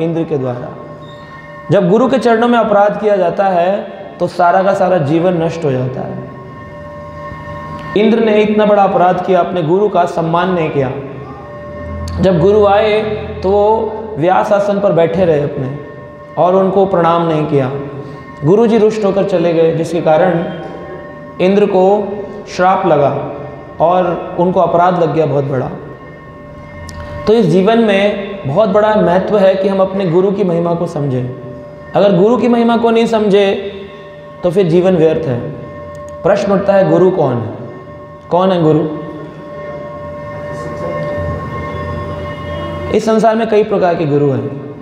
इंद्र के द्वारा। जब गुरु के चरणों में अपराध किया जाता है तो सारा का सारा जीवन नष्ट हो जाता है। इंद्र ने इतना बड़ा अपराध किया, अपने गुरु का सम्मान नहीं किया। जब गुरु आए तो वो व्यास आसन पर बैठे रहे अपने, और उनको प्रणाम नहीं किया। गुरुजी रुष्ट होकर चले गए, जिसके कारण इंद्र को श्राप लगा और उनको अपराध लग गया बहुत बड़ा। तो इस जीवन में बहुत बड़ा महत्व है कि हम अपने गुरु की महिमा को समझें। अगर गुरु की महिमा को नहीं समझे तो फिर जीवन व्यर्थ है। प्रश्न उठता है, गुरु कौन है? कौन है गुरु? इस संसार में कई प्रकार के गुरु हैं।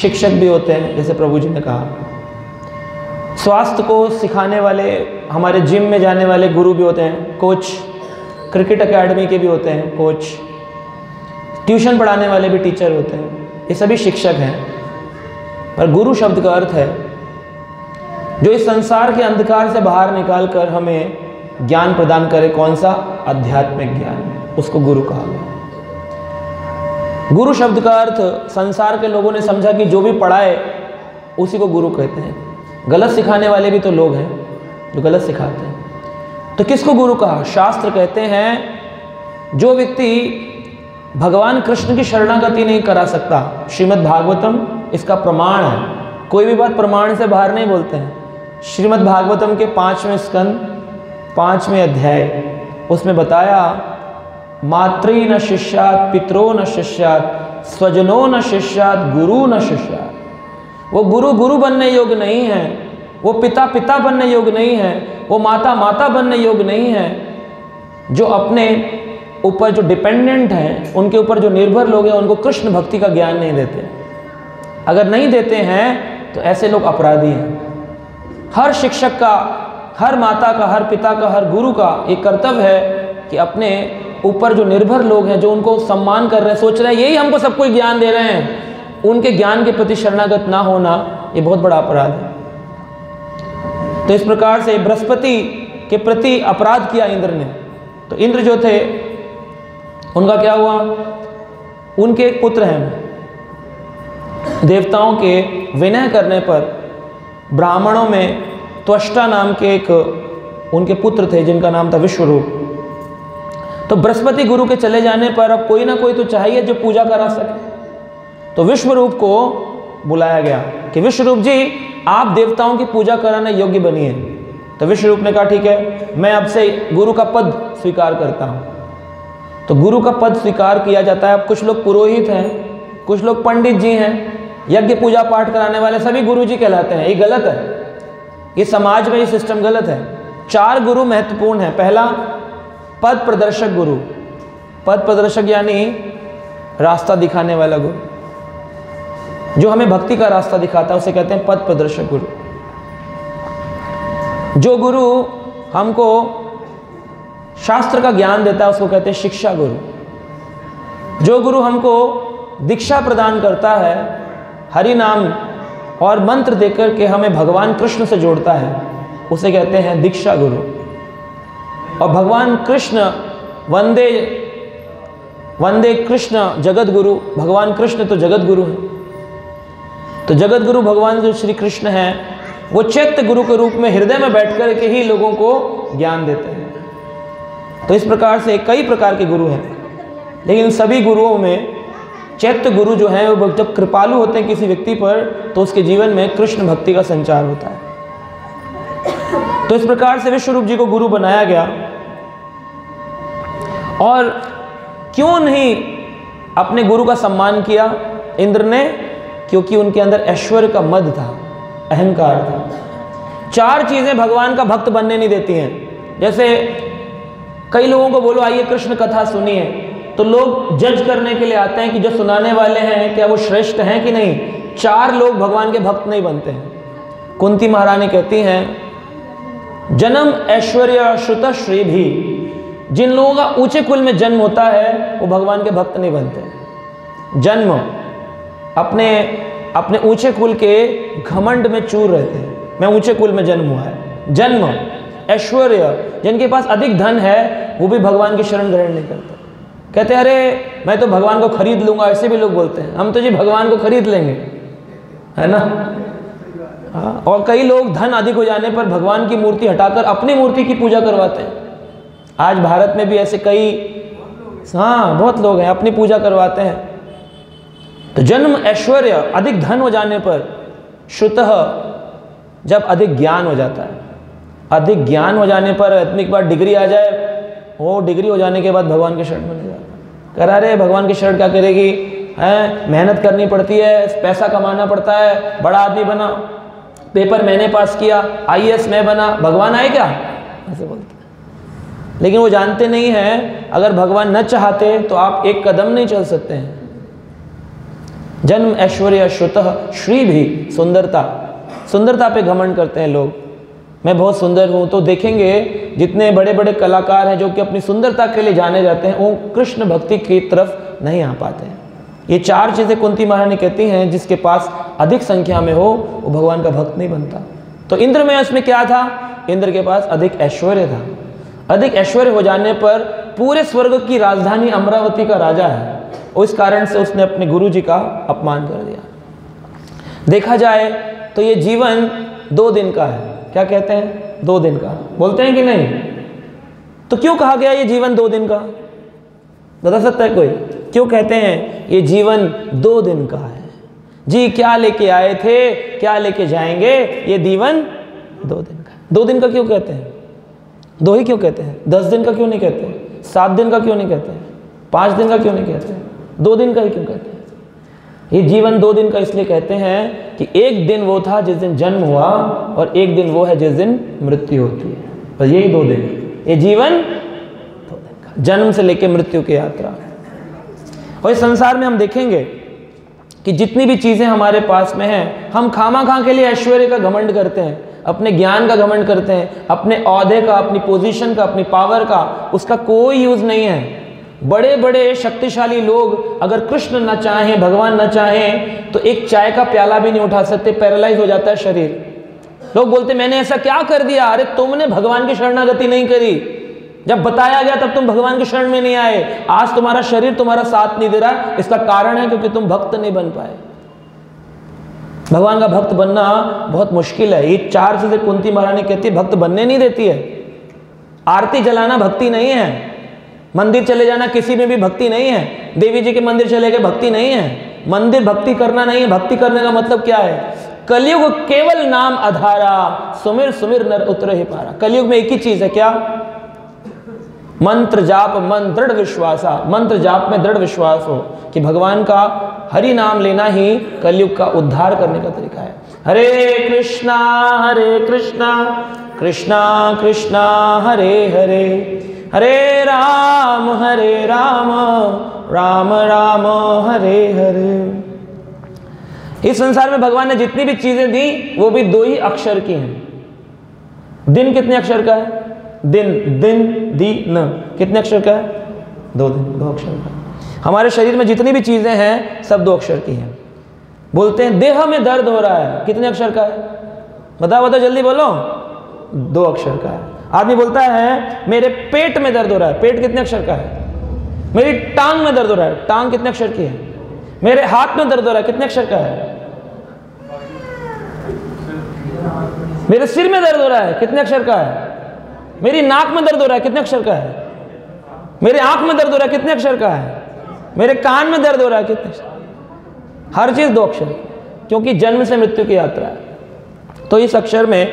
शिक्षक भी होते हैं, जैसे प्रभु जी ने कहा। स्वास्थ्य को सिखाने वाले, हमारे जिम में जाने वाले गुरु भी होते हैं, कोच। क्रिकेट अकेडमी के भी होते हैं कोच। ट्यूशन पढ़ाने वाले भी टीचर होते हैं। ये सभी शिक्षक हैं। पर गुरु शब्द का अर्थ है जो इस संसार के अंधकार से बाहर निकालकर हमें ज्ञान प्रदान करे। कौन सा? आध्यात्मिक ज्ञान। उसको गुरु कहा गया। गुरु शब्द का अर्थ संसार के लोगों ने समझा कि जो भी पढ़ाए उसी को गुरु कहते हैं। गलत सिखाने वाले भी तो लोग हैं जो गलत सिखाते हैं। तो किसको गुरु कहा? शास्त्र कहते हैं जो व्यक्ति भगवान कृष्ण की शरणागति नहीं करा सकता, श्रीमदभागवतम इसका प्रमाण है। कोई भी बात प्रमाण से बाहर नहीं बोलते हैं। श्रीमदभागवतम के 5वें स्कंद 5वें अध्याय, उसमें बताया, मातृ न शिष्यात, पितरो न शिष्यात, स्वजनों न शिष्यात, गुरु न शिष्यात। वो गुरु गुरु बनने योग्य नहीं है, वो पिता पिता बनने योग्य नहीं है, वो माता माता बनने योग्य नहीं है। जो अपने ऊपर जो डिपेंडेंट हैं, उनके ऊपर जो निर्भर लोग हैं, उनको कृष्ण भक्ति का ज्ञान नहीं देते। अगर नहीं देते हैं तो ऐसे लोग अपराधी हैं। हर शिक्षक का, हर माता का, हर पिता का, हर गुरु का ये कर्तव्य है कि अपने ऊपर जो निर्भर लोग हैं, जो उनको सम्मान कर रहे हैं, सोच रहे हैं यही हमको सब कोई ज्ञान दे रहे हैं, उनके ज्ञान के प्रति शरणागत ना होना ये बहुत बड़ा अपराध है। तो इस प्रकार से बृहस्पति के प्रति अपराध किया इंद्र ने। तो इंद्र जो थे, उनका क्या हुआ? उनके एक पुत्र हैं। देवताओं के विनय करने पर ब्राह्मणों में त्वष्टा नाम के एक उनके पुत्र थे, जिनका नाम था विश्वरूप। तो बृहस्पति गुरु के चले जाने पर अब कोई ना कोई तो चाहिए जो पूजा करा सके। तो विश्वरूप को बुलाया गया कि विश्वरूप जी, आप देवताओं की पूजा कराने योग्य बनिए। तो विश्वरूप ने कहा, ठीक है, मैं अब से गुरु का पद स्वीकार करता हूँ। तो गुरु का पद स्वीकार किया जाता है। अब कुछ लोग पुरोहित हैं, कुछ लोग पंडित जी हैं, यज्ञ पूजा पाठ कराने वाले, सभी गुरुजी कहलाते हैं। ये गलत है, ये समाज में ये सिस्टम गलत है। 4 गुरु महत्वपूर्ण हैं। पहला, पद प्रदर्शक गुरु। पद प्रदर्शक यानी रास्ता दिखाने वाला गुरु, जो हमें भक्ति का रास्ता दिखाता है, उसे कहते हैं पद प्रदर्शक गुरु। जो गुरु हमको शास्त्र का ज्ञान देता है, उसको कहते हैं शिक्षा गुरु। जो गुरु हमको दीक्षा प्रदान करता है, हरि नाम और मंत्र देकर के हमें भगवान कृष्ण से जोड़ता है, उसे कहते हैं दीक्षा गुरु। और भगवान कृष्ण, वंदे वंदे कृष्ण जगत गुरु, भगवान कृष्ण तो जगत गुरु हैं। तो जगत गुरु भगवान जो श्री कृष्ण हैं, वो चैत्य गुरु के रूप में हृदय में बैठ कर के ही लोगों को ज्ञान देते हैं। तो इस प्रकार से कई प्रकार के गुरु हैं, लेकिन सभी गुरुओं में चैत्य गुरु जो हैं, वो जब कृपालु होते हैं किसी व्यक्ति पर, तो उसके जीवन में कृष्ण भक्ति का संचार होता है। तो इस प्रकार से विश्वरूप जी को गुरु बनाया गया। और क्यों नहीं अपने गुरु का सम्मान किया इंद्र ने? क्योंकि उनके अंदर ऐश्वर्य का मद था, अहंकार था। 4 चीज़ें भगवान का भक्त बनने नहीं देती हैं। जैसे कई लोगों को बोलो आइए कृष्ण कथा सुनिए, तो लोग जज करने के लिए आते हैं कि जो सुनाने वाले हैं क्या वो श्रेष्ठ हैं कि नहीं। 4 लोग भगवान के भक्त नहीं बनते हैं। कुंती महारानी कहती हैं, जन्म ऐश्वर्य श्रुतश्री भी, जिन लोगों का ऊंचे कुल में जन्म होता है वो भगवान के भक्त नहीं बनते। जन्म अपने अपने ऊंचे कुल के घमंड में चूर रहते हैं। मैं ऊंचे कुल में जन्म हुआ है। जन्म ऐश्वर्य, जिनके पास अधिक धन है, वो भी भगवान की शरण ग्रहण नहीं करते। कहते अरे मैं तो भगवान को खरीद लूँगा, ऐसे भी लोग बोलते हैं, हम तो जी भगवान को खरीद लेंगे, है ना। हाँ, और कई लोग धन अधिक हो जाने पर भगवान की मूर्ति हटाकर अपनी मूर्ति की पूजा करवाते हैं। आज भारत में भी ऐसे कई, हाँ, बहुत लोग हैं, अपनी पूजा करवाते हैं। तो जन्म ऐश्वर्य अधिक धन हो जाने पर, श्रुतः जब अधिक ज्ञान हो जाता है, अधिक ज्ञान हो जाने पर आदमी के पास डिग्री आ जाए, वो डिग्री हो जाने के बाद भगवान के शरण में नहीं जाता। करा रहे भगवान की शरण क्या करेगी, हैं, मेहनत करनी पड़ती है, पैसा कमाना पड़ता है, बड़ा आदमी बना, पेपर मैंने पास किया, IAS मैं बना, भगवान आए क्या, ऐसे बोलते। लेकिन वो जानते नहीं हैं अगर भगवान न चाहते तो आप एक कदम नहीं चल सकते हैं। जन्म ऐश्वर्य श्रुतः, श्री भी सुंदरता, सुंदरता पे घमंड करते हैं लोग, मैं बहुत सुंदर हूँ। तो देखेंगे जितने बड़े बड़े कलाकार हैं जो कि अपनी सुंदरता के लिए जाने जाते हैं, वो कृष्ण भक्ति की तरफ नहीं आ पाते हैं। ये चार चीज़ें कुंती महारानी कहती हैं, जिसके पास अधिक संख्या में हो वो भगवान का भक्त नहीं बनता। तो इंद्र में उसमें क्या था, इंद्र के पास अधिक ऐश्वर्य था। अधिक ऐश्वर्य हो जाने पर पूरे स्वर्ग की राजधानी अमरावती का राजा है, उस कारण से उसने अपने गुरु जी का अपमान कर दिया। देखा जाए तो ये जीवन 2 दिन का है, क्या कहते हैं, 2 दिन का बोलते हैं कि नहीं। तो क्यों कहा गया ये जीवन 2 दिन का, बता सकता है कोई, क्यों कहते हैं ये जीवन 2 दिन का है जी, क्या लेके आए थे, क्या लेके जाएंगे, ये जीवन 2 दिन का। 2 दिन का क्यों कहते हैं, 2 ही क्यों कहते हैं, 10 दिन का क्यों नहीं कहते, 7 दिन का क्यों नहीं कहते, 5 दिन का क्यों नहीं कहते, 2 दिन का ही क्यों कहते हैं। ये जीवन 2 दिन का इसलिए कहते हैं कि एक दिन वो था जिस दिन जन्म हुआ, और एक दिन वो है जिस दिन मृत्यु होती है, और यही 2 दिन, ये जीवन 2 दिन का, जन्म से लेकर मृत्यु की यात्रा। और इस संसार में हम देखेंगे कि जितनी भी चीज़ें हमारे पास में हैं, हम खामा-खा के लिए ऐश्वर्य का घमंड करते हैं, अपने ज्ञान का घमंड करते हैं, अपने औहदे का, अपनी पोजीशन का, अपनी पावर का, उसका कोई यूज़ नहीं है। बड़े बड़े शक्तिशाली लोग अगर कृष्ण ना चाहें, भगवान ना चाहें, तो एक चाय का प्याला भी नहीं उठा सकते, पैरालाइज हो जाता है शरीर। लोग बोलते मैंने ऐसा क्या कर दिया, अरे तुमने भगवान की शरणागति नहीं करी, जब बताया गया तब तुम भगवान के शरण में नहीं आए, आज तुम्हारा शरीर तुम्हारा साथ नहीं दे रहा, इसका कारण है क्योंकि तुम भक्त नहीं बन पाए। भगवान का भक्त बनना बहुत मुश्किल है। ये चार चीजें कुंती महारानी कहती है भक्त बनने नहीं देती है। आरती जलाना भक्ति नहीं है, मंदिर चले जाना किसी में भी भक्ति नहीं है, देवी जी के मंदिर चले गए भक्ति नहीं है, मंदिर भक्ति करना नहीं है। भक्ति करने का मतलब क्या है, कलयुग केवल नाम आधारा, सुमिर सुमिर नर उतर ही पारा। कलयुग में एक ही चीज है, क्या, मंत्र जाप, मन दृढ़ विश्वासा, मंत्र जाप में दृढ़ विश्वास हो कि भगवान का हरि नाम लेना ही कलयुग का उद्धार करने का तरीका है। हरे कृष्णा कृष्णा कृष्णा हरे हरे, हरे राम राम राम हरे हरे। इस संसार में भगवान ने जितनी भी चीजें दी वो भी 2 ही अक्षर की हैं। दिन कितने अक्षर का है, दिन, दिन, दी, न, कितने अक्षर का है, 2 दिन, 2 अक्षर का। हमारे शरीर में जितनी भी चीज़ें हैं सब 2 अक्षर की हैं। बोलते हैं देह में दर्द हो रहा है, कितने अक्षर का है, बताओ बताओ जल्दी बोलो, 2 अक्षर का है। आदमी बोलता है मेरे पेट में दर्द हो रहा है, पेट कितने अक्षर का है, मेरी टांग में दर्द हो रहा है, टांग कितने अक्षर की है, मेरे हाथ में दर्द हो रहा है, कितने अक्षर का है, मेरे सिर में दर्द हो रहा है, कितने अक्षर का है, मेरी नाक में दर्द हो रहा है, कितने अक्षर का है, मेरे आँख में दर्द हो रहा है, कितने अक्षर का है, मेरे कान में दर्द हो रहा है, कितने। हर चीज़ 2 अक्षर, क्योंकि जन्म से मृत्यु की यात्रा है। तो इस अक्षर में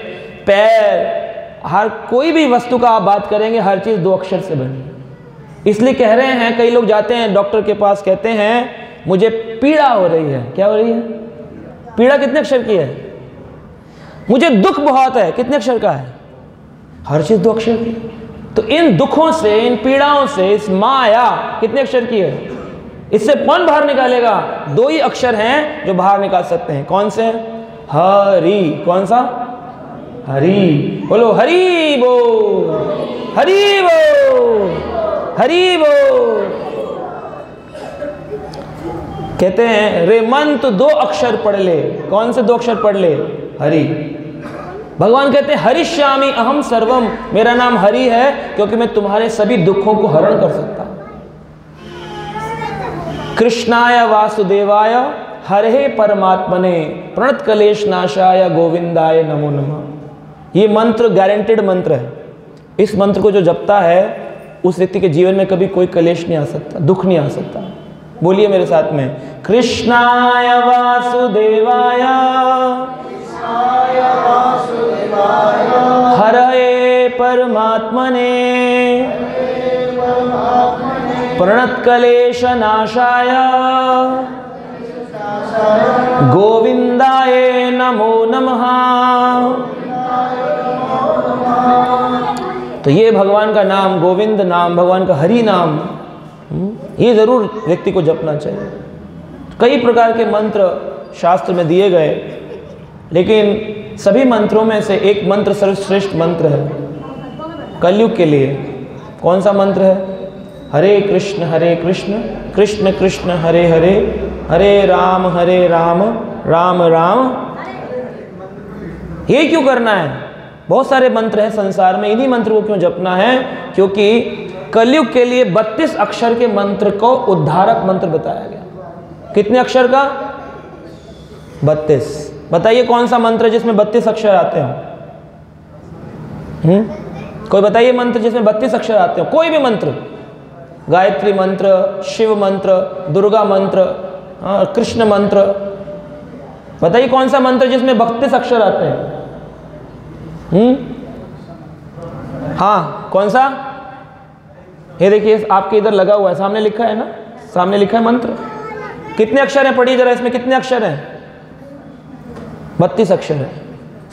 पैर, हर कोई भी वस्तु का आप बात करेंगे, हर चीज़ 2 अक्षर से बनी। इसलिए कह रहे हैं कई लोग जाते हैं डॉक्टर के पास, कहते हैं मुझे पीड़ा हो रही है, क्या हो रही है, पीड़ा कितने अक्षर की है, मुझे दुख बहुत है, कितने अक्षर का है, हर चीज 2 अक्षर की। तो इन दुखों से, इन पीड़ाओं से, इस माया कितने अक्षर की है, इससे कौन बाहर निकालेगा, 2 ही अक्षर हैं जो बाहर निकाल सकते हैं, कौन से हैं, हरि, कौन सा, हरि, बोलो हरि बो, हरि बो, हरि बो। कहते हैं रे मन तो 2 अक्षर पढ़ ले, कौन से 2 अक्षर पढ़ ले, हरि। भगवान कहते हैं हरिश्यामी अहम सर्वम, मेरा नाम हरि है क्योंकि मैं तुम्हारे सभी दुखों को हरण कर सकता हूं। कृष्णाय वासुदेवाय हरे परमात्मने प्रणत कलेश नाशाय गोविंदाय नमो नमः। ये मंत्र गारंटेड मंत्र है। इस मंत्र को जो जपता है उस व्यक्ति के जीवन में कभी कोई कलेश नहीं आ सकता, दुख नहीं आ सकता। बोलिए मेरे साथ में, कृष्णाय वासुदेवाय हरे परमात्मने प्रणत कलेश नाशाय गोविंदाय नमो नमः। तो ये भगवान का नाम, गोविंद नाम, भगवान का हरि नाम, ये जरूर व्यक्ति को जपना चाहिए। कई प्रकार के मंत्र शास्त्र में दिए गए, लेकिन सभी मंत्रों में से एक मंत्र सर्वश्रेष्ठ मंत्र है कलयुग के लिए। कौन सा मंत्र है? हरे कृष्ण कृष्ण कृष्ण हरे हरे, हरे राम हरे राम राम राम। ये क्यों करना है? बहुत सारे मंत्र हैं संसार में, इन्हीं मंत्र को क्यों जपना है? क्योंकि कलयुग के लिए 32 अक्षर के मंत्र को उद्धारक मंत्र बताया गया। कितने अक्षर का? 32। बताइए कौन सा मंत्र जिसमें 32 अक्षर आते हो? कोई बताइए मंत्र जिसमें 32 अक्षर आते हो। कोई भी मंत्र, गायत्री मंत्र, शिव मंत्र, दुर्गा मंत्र, कृष्ण मंत्र, बताइए कौन सा मंत्र जिसमें 32 अक्षर आते हैं? हाँ, कौन सा? ये देखिए आपके इधर लगा हुआ है, सामने लिखा है ना, सामने लिखा है मंत्र। कितने अक्षर हैं? पढ़िए जरा, इसमें कितने अक्षर हैं? 32 अक्षर हैं।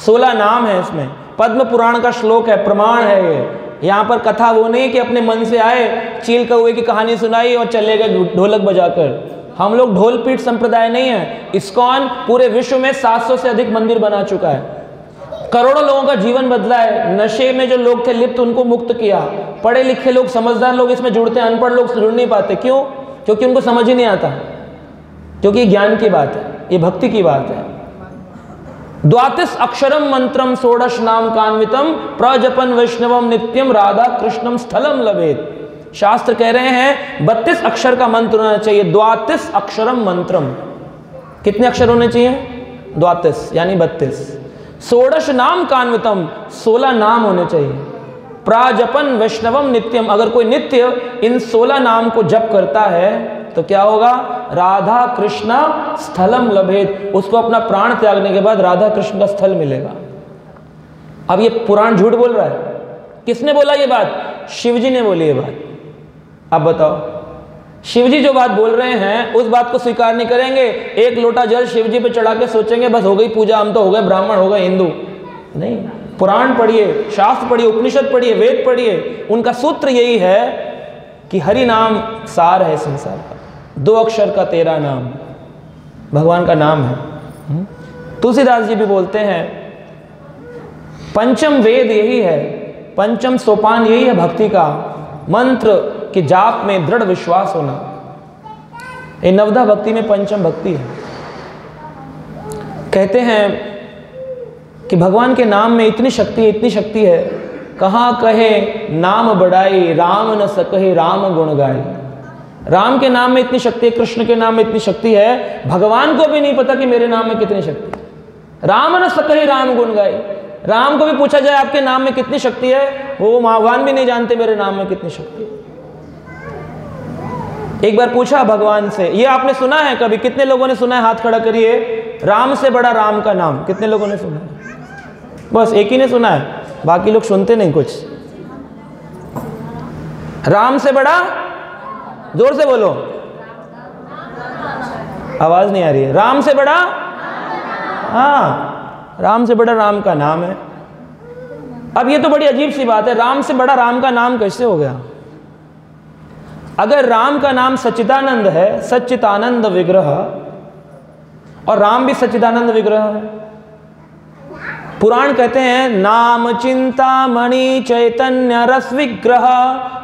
16 नाम हैं इसमें। पद्म पुराण का श्लोक है, प्रमाण है ये। यहाँ पर कथा वो नहीं कि अपने मन से आए, चील कौवे की कहानी सुनाई और चले गए ढोलक बजाकर। हम लोग ढोल पीठ संप्रदाय नहीं है। इस्कॉन पूरे विश्व में 700 से अधिक मंदिर बना चुका है, करोड़ों लोगों का जीवन बदला है। नशे में जो लोग थे लिप्त, उनको मुक्त किया। पढ़े लिखे लोग, समझदार लोग इसमें जुड़ते हैं, अनपढ़ लोग जुड़ नहीं पाते। क्यों? क्योंकि उनको समझ ही नहीं आता। क्योंकि ये ज्ञान की बात है, ये भक्ति की बात है। 24 अक्षरम मंत्रम षोडश नाम कान्वितम प्रजपन वैष्णवम नित्यम राधा कृष्णम स्थलम लभेत। शास्त्र कह रहे हैं 32 अक्षर का मंत्र होना चाहिए। 24 अक्षरम मंत्रम। कितने अक्षर होने चाहिए? 24 यानी 32। षोडश नाम कान्वितम, 16 नाम होने चाहिए। प्राजपन वैष्णवम नित्यम, अगर कोई नित्य इन 16 नाम को जप करता है तो क्या होगा? राधा कृष्ण स्थलम लभेत, उसको अपना प्राण त्यागने के बाद राधा कृष्ण का स्थल मिलेगा। अब ये पुराण झूठ बोल रहा है। किसने बोला ये बात? शिवजी ने बोली ये बात। अब बताओ, शिवजी जो बात बोल रहे हैं उस बात को स्वीकार नहीं करेंगे। एक लोटा जल शिवजी पे चढ़ा के सोचेंगे बस हो गई पूजा, हम तो हो गए ब्राह्मण, हो गए हिंदू। नहीं, पुराण पढ़िए, शास्त्र पढ़िए, उपनिषद पढ़िए, वेद पढ़िए। उनका सूत्र यही है कि हरि नाम सार है संसार का। 2 अक्षर का 13 नाम, भगवान का नाम है। तुलसीदास जी भी बोलते हैं पंचम वेद यही है, पंचम सोपान यही है भक्ति का। मंत्र के जाप में दृढ़ विश्वास होना, ये नवधा भक्ति में पंचम भक्ति है। कहते हैं कि भगवान के नाम में इतनी शक्ति है, इतनी शक्ति है, कहाँ कहे नाम बढ़ाई राम न सकहे राम गुण गाई। राम के नाम में इतनी शक्ति है, कृष्ण के नाम में इतनी शक्ति है, भगवान को भी नहीं पता कि मेरे नाम में कितनी शक्ति है। राम न सकहि राम गुण गाई। राम को भी पूछा जाए आपके नाम में कितनी शक्ति है, वो भगवान भी नहीं जानते मेरे नाम में कितनी शक्ति है। एक बार पूछा भगवान से, ये आपने सुना है कभी? कितने लोगों ने सुना है? हाथ खड़ा करिए। राम से बड़ा राम का नाम कितने लोगों ने सुना है? बस एक ही ने सुना है, बाकी लोग सुनते नहीं कुछ। राम से बड़ा, जोर से बोलो, आवाज नहीं आ रही है। राम से बड़ा, हाँ, राम से बड़ा राम का नाम है। अब ये तो बड़ी अजीब सी बात है, राम से बड़ा राम का नाम कैसे हो गया? अगर राम का नाम सच्चिदानंद है, सच्चिदानंद विग्रह, और राम भी सच्चिदानंद विग्रह है। पुराण कहते हैं नाम चिंतामणि चैतन्य रस विग्रह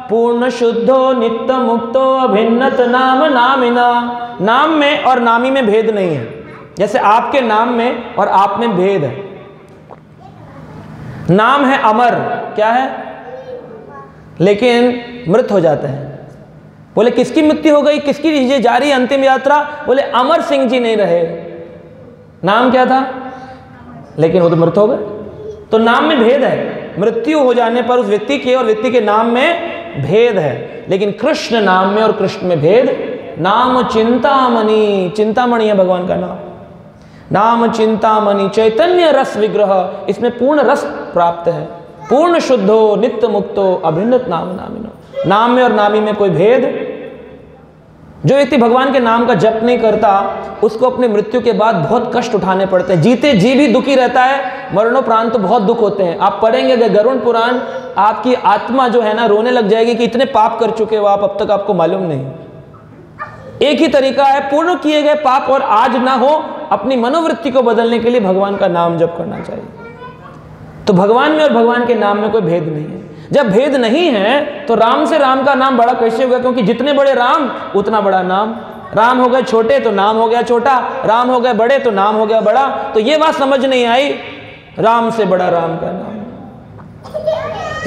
पूर्ण शुद्धो नित्य मुक्तो अभिन्नत नाम नामिना। नाम में और नामी में भेद नहीं है, जैसे आपके नाम में और आप में भेद है। नाम है अमर, क्या है, लेकिन मृत हो जाते हैं। बोले किसकी मृत्यु हो गई, किसकी लीजिए जारी अंतिम यात्रा? बोले अमर सिंह जी नहीं रहे, नाम क्या था लेकिन वो तो मृत हो गए। तो नाम में भेद है, मृत्यु हो जाने पर उस व्यक्ति के और व्यक्ति के नाम में भेद है, लेकिन कृष्ण नाम में और कृष्ण में भेद। नाम चिंतामणि, चिंतामणि है भगवान का नाम, नाम चिंतामणि चैतन्य रस विग्रह, इसमें पूर्ण रस प्राप्त है। पूर्ण शुद्धो नित्य मुक्तो अभिन्नत नाम नामिनो। नाम में और नामी में कोई भेद। जो व्यक्ति भगवान के नाम का जप नहीं करता उसको अपने मृत्यु के बाद बहुत कष्ट उठाने पड़ते हैं, जीते जी भी दुखी रहता है, मरणोपरांत तो बहुत दुख होते हैं। आप पढ़ेंगे गरुण पुराण, आपकी आत्मा जो है ना रोने लग जाएगी कि इतने पाप कर चुके हो आप, अब तक आपको मालूम नहीं। एक ही तरीका है पूर्ण किए गए पाप और आज ना हो, अपनी मनोवृत्ति को बदलने के लिए भगवान का नाम जप करना चाहिए। तो भगवान में और भगवान के नाम में कोई भेद नहीं है। जब भेद नहीं है तो राम से राम का नाम बड़ा कैसे होगा, क्योंकि जितने बड़े राम उतना बड़ा नाम। राम हो गए छोटे तो नाम हो गया छोटा, राम हो गए बड़े तो नाम हो गया बड़ा। तो ये बात समझ नहीं आई, राम से बड़ा राम का नाम,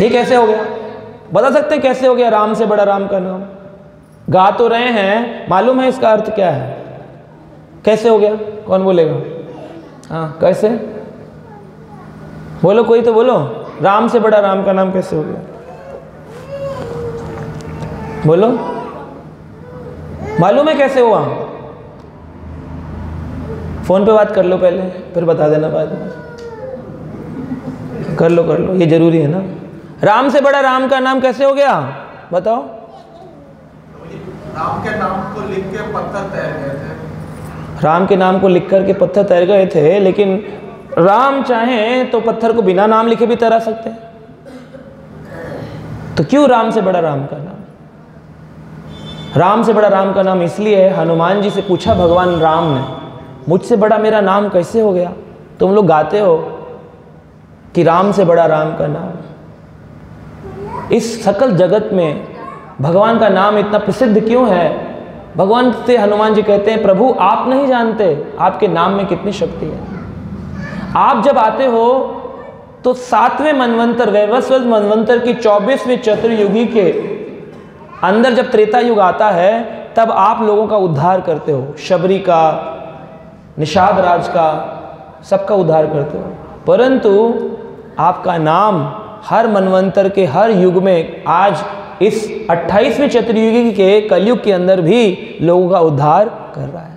ये कैसे हो गया? बता सकते हैं कैसे हो गया राम से बड़ा राम का नाम? गा तो रहे हैं, मालूम है इसका अर्थ क्या है, कैसे हो गया? कौन बोलेगा? हाँ कैसे, बोलो कोई तो बोलो, राम से बड़ा राम का नाम कैसे हो गया? बोलो मालूम है कैसे हुआ? फोन पे बात कर लो पहले, फिर बता देना बाद में। कर लो कर लो, ये जरूरी है ना। राम से बड़ा राम का नाम कैसे हो गया बताओ? राम के नाम को लिख के पत्थर तैर गए थे। राम के नाम को लिख करके पत्थर तैर गए थे, लेकिन राम चाहें तो पत्थर को बिना नाम लिखे भी तैरा सकते हैं। तो क्यों राम से बड़ा राम का नाम? राम से बड़ा राम का नाम इसलिए है, हनुमान जी से पूछा भगवान राम ने, मुझसे बड़ा मेरा नाम कैसे हो गया? तुम लोग गाते हो कि राम से बड़ा राम का नाम। इस सकल जगत में भगवान का नाम इतना प्रसिद्ध क्यों है? भगवान से हनुमान जी कहते हैं, प्रभु आप नहीं जानते आपके नाम में कितनी शक्ति है। आप जब आते हो तो सातवें मनवंतर, वैवस्वत मनवंतर की 24वीं चतुर्युगी के अंदर जब त्रेता युग आता है तब आप लोगों का उद्धार करते हो, शबरी का, निषाद राज का, सबका उद्धार करते हो। परंतु आपका नाम हर मनवंतर के हर युग में, आज इस 28वीं चतुर्युगी के कलयुग के अंदर भी लोगों का उद्धार कर रहा है।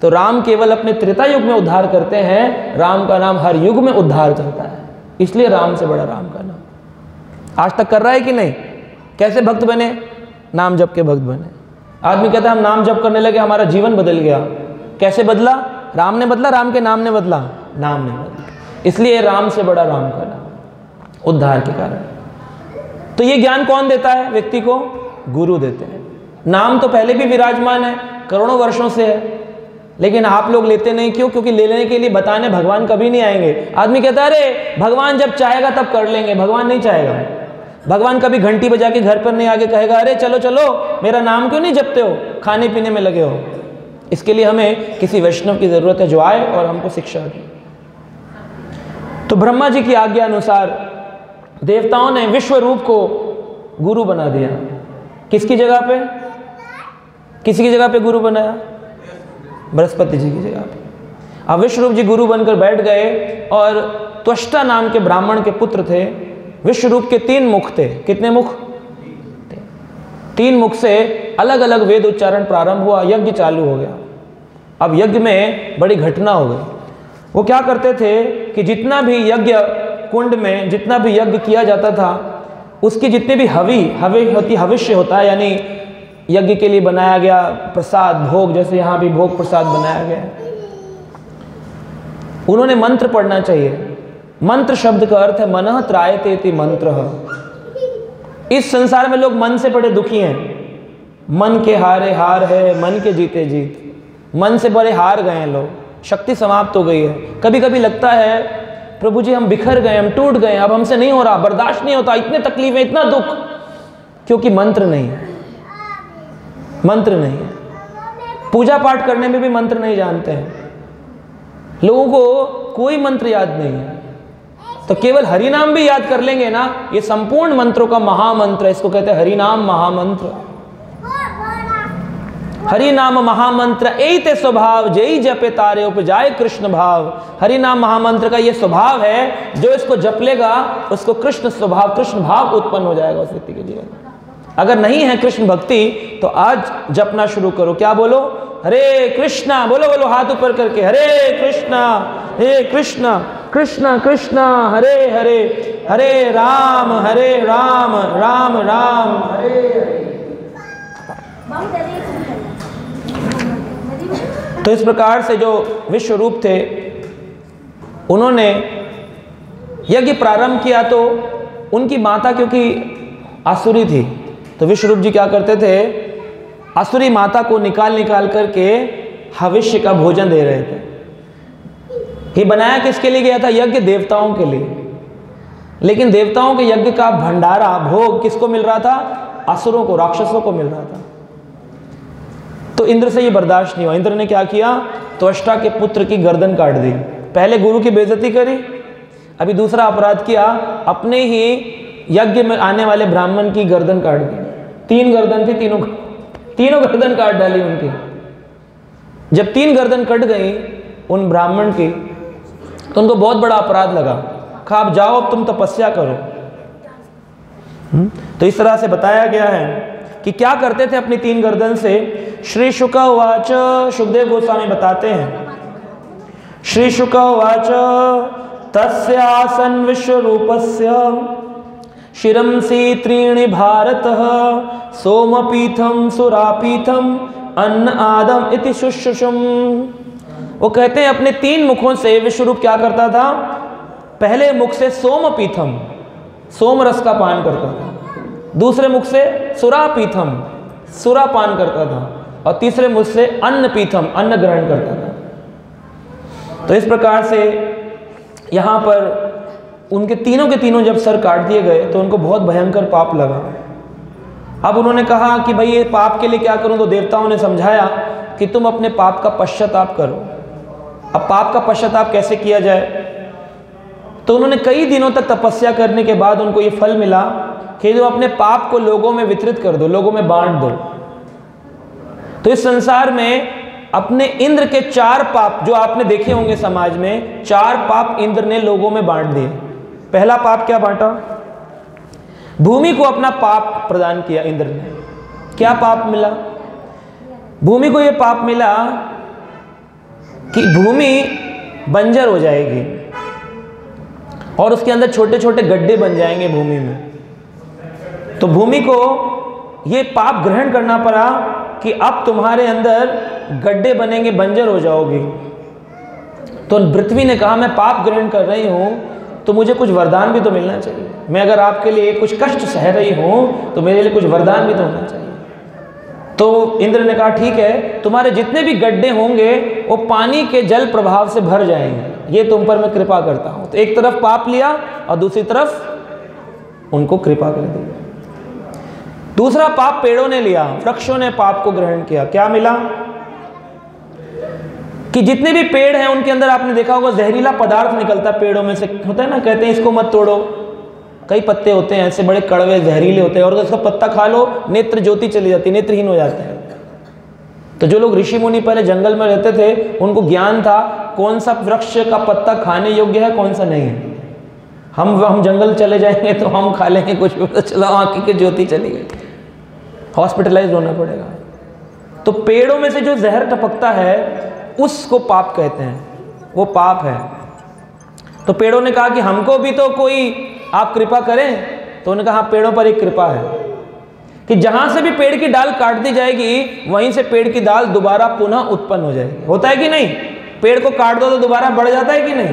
तो राम केवल अपने त्रेता युग में उद्धार करते हैं, राम का नाम हर युग में उद्धार करता है, इसलिए राम से बड़ा राम का नाम। आज तक कर रहा है कि नहीं? कैसे भक्त बने? नाम जप के भक्त बने। आदमी कहता है हम नाम जप करने लगे हमारा जीवन बदल गया। कैसे बदला? राम ने बदला? राम के नाम ने बदला? नाम ने बदला। इसलिए राम से बड़ा राम का नाम, उद्धार के कारण। तो ये ज्ञान कौन देता है व्यक्ति को? गुरु देते हैं। नाम तो पहले भी विराजमान है, करोड़ों वर्षों से है, लेकिन आप लोग लेते नहीं क्यों? क्योंकि लेने के लिए बताने भगवान कभी नहीं आएंगे। आदमी कहता है अरे भगवान जब चाहेगा तब कर लेंगे। भगवान नहीं चाहेगा, भगवान कभी घंटी बजा के घर पर नहीं आके कहेगा अरे चलो चलो मेरा नाम क्यों नहीं जपते हो, खाने पीने में लगे हो। इसके लिए हमें किसी वैष्णव की जरूरत है जो आए और हमको शिक्षा दे। तो ब्रह्मा जी की आज्ञा अनुसार देवताओं ने विश्वरूप को गुरु बना दिया। किसकी जगह पे? किसी की जगह पे गुरु बनाया? बृहस्पति जी की जगह पर। अब विश्वरूप जी गुरु बनकर बैठ गए और त्वष्टा नाम के ब्राह्मण के पुत्र थे। विश्वरूप के 3 मुख थे। कितने मुख? 3 मुख से अलग अलग वेद उच्चारण प्रारंभ हुआ, यज्ञ चालू हो गया। अब यज्ञ में बड़ी घटना हो गई। वो क्या करते थे कि जितना भी यज्ञ कुंड में जितना भी यज्ञ किया जाता था उसकी जितनी भी हविष्य होता है, यानी यज्ञ के लिए बनाया गया प्रसाद भोग, जैसे यहाँ भी भोग प्रसाद बनाया गया, उन्होंने मंत्र पढ़ना चाहिए। मंत्र शब्द का अर्थ है मनः त्रायते इति मंत्रः। इस संसार में लोग मन से बड़े दुखी हैं। मन के हारे हार है, मन के जीते जीत। मन से बड़े हार गए हैं लोग, शक्ति समाप्त हो गई है। कभी कभी लगता है प्रभु जी हम बिखर गए, हम टूट गए, अब हमसे नहीं हो रहा, बर्दाश्त नहीं होता, इतने तकलीफें, इतना दुख, क्योंकि मंत्र नहीं है। मंत्र नहीं है। पूजा पाठ करने में भी मंत्र नहीं जानते हैं लोगों को, कोई मंत्र याद नहीं है। तो केवल हरि नाम भी याद कर लेंगे ना, ये संपूर्ण मंत्रों का महामंत्र है, इसको कहते हैं हरि नाम महामंत्र। हरि नाम महामंत्र एते स्वभाव जय जपे तारे उपजाए कृष्ण भाव। हरि नाम महामंत्र का ये स्वभाव है, जो इसको जप लेगा उसको कृष्ण स्वभाव, कृष्ण भाव उत्पन्न हो जाएगा उस व्यक्ति के जीवन में। अगर नहीं है कृष्ण भक्ति तो आज जपना शुरू करो। क्या बोलो? हरे कृष्णा, बोलो बोलो हाथ ऊपर करके, हरे कृष्णा हे कृष्णा कृष्णा कृष्णा हरे हरे, हरे राम राम राम हरे हरे। तो इस प्रकार से जो विश्वरूप थे उन्होंने यज्ञ प्रारंभ किया। तो उनकी माता क्योंकि आसुरी थी तो विश्वरूप जी क्या करते थे, आसुरी माता को निकाल निकाल करके हविष्य का भोजन दे रहे थे। ये बनाया किसके लिए गया था? यज्ञ देवताओं के लिए। लेकिन देवताओं के यज्ञ का भंडारा भोग किसको मिल रहा था? असुरों को, राक्षसों को मिल रहा था। तो इंद्र से ये बर्दाश्त नहीं हुआ। इंद्र ने क्या किया? त्वष्टा के पुत्र की गर्दन काट दी। पहले गुरु की बेइज्जती करी, अभी दूसरा अपराध किया, अपने ही यज्ञ में आने वाले ब्राह्मण की गर्दन काट दी। तीन गर्दन थी, तीनों गर्दन काट डाली उनकी। जब तीन गर्दन कट गई उन ब्राह्मण की तो उनको बहुत बड़ा अपराध लगा। कहा आप जाओ, अब तुम तपस्या करो। तो इस तरह से बताया गया है कि क्या करते थे अपनी तीन गर्दन से। श्री शुक उवाच, शुकदेव गोस्वामी बताते हैं, श्री शुक उवाच तस्यासन विश्वरूपस्य शिरंसि त्रीणि भारतः सोमपीथम सुरापीथम अन्न आदम इति शुश्रुषम। वो कहते हैं अपने तीन मुखों से विश्वरूप क्या करता था? पहले मुख से सोमपीथम, सोम रस का पान करता था। दूसरे मुख से सुरापीथम, सुरा पान करता था। और तीसरे मुख से अन्न पीथम, अन्न ग्रहण करता था। तो इस प्रकार से यहाँ पर उनके तीनों के तीनों जब सर काट दिए गए तो उनको बहुत भयंकर पाप लगा। अब उन्होंने कहा कि भाई ये पाप के लिए क्या करूँ? तो देवताओं ने समझाया कि तुम अपने पाप का पश्चाताप करो। अब पाप का पश्चाताप कैसे किया जाए? तो उन्होंने कई दिनों तक तपस्या करने के बाद उनको ये फल मिला कि जो अपने पाप को लोगों में वितरित कर दो, लोगों में बांट दो। तो इस संसार में अपने इंद्र के चार पाप जो आपने देखे होंगे समाज में, चार पाप इंद्र ने लोगों में बांट दिए। पहला पाप क्या बांटा? भूमि को अपना पाप प्रदान किया इंद्र ने। क्या पाप मिला? भूमि को यह पाप मिला कि भूमि बंजर हो जाएगी और उसके अंदर छोटे छोटे गड्ढे बन जाएंगे भूमि में। तो भूमि को ये पाप ग्रहण करना पड़ा कि अब तुम्हारे अंदर गड्ढे बनेंगे, बंजर हो जाओगे। तो पृथ्वी ने कहा मैं पाप ग्रहण कर रही हूँ तो मुझे कुछ वरदान भी तो मिलना चाहिए। मैं अगर आपके लिए कुछ कष्ट सह रही हूँ तो मेरे लिए कुछ वरदान भी तो होना चाहिए। तो इंद्र ने कहा ठीक है, तुम्हारे जितने भी गड्ढे होंगे वो पानी के जल प्रभाव से भर जाएंगे, ये तुम पर मैं कृपा करता हूँ। तो एक तरफ पाप लिया और दूसरी तरफ उनको कृपा कर दी। दूसरा पाप पेड़ों ने लिया, वृक्षों ने पाप को ग्रहण किया। क्या मिला? कि जितने भी पेड़ हैं उनके अंदर आपने देखा होगा जहरीला पदार्थ निकलता है पेड़ों में से, होता है ना, कहते हैं इसको मत तोड़ो। कई पत्ते होते हैं ऐसे बड़े कड़वे जहरीले होते हैं और उसका पत्ता खा लो नेत्र ज्योति चली जाती, नेत्रहीन हो जाते हैं। तो जो लोग ऋषि मुनि पहले जंगल में रहते थे उनको ज्ञान था कौन सा वृक्ष का पत्ता खाने योग्य है कौन सा नहीं है। हम जंगल चले जाएंगे तो हम खा लेंगे कुछ भी, चलाओ आँखें की ज्योति चली गई, हॉस्पिटलाइज होना पड़ेगा। तो पेड़ों में से जो जहर टपकता है उसको पाप कहते हैं, वो पाप है। तो पेड़ों ने कहा कि हमको भी तो कोई आप कृपा करें। तो उन्होंने कहा पेड़ों पर एक कृपा है कि जहाँ से भी पेड़ की डाल काट दी जाएगी वहीं से पेड़ की डाल दोबारा पुनः उत्पन्न हो जाएगी। होता है कि नहीं? पेड़ को काट दो तो दोबारा बढ़ जाता है कि नहीं?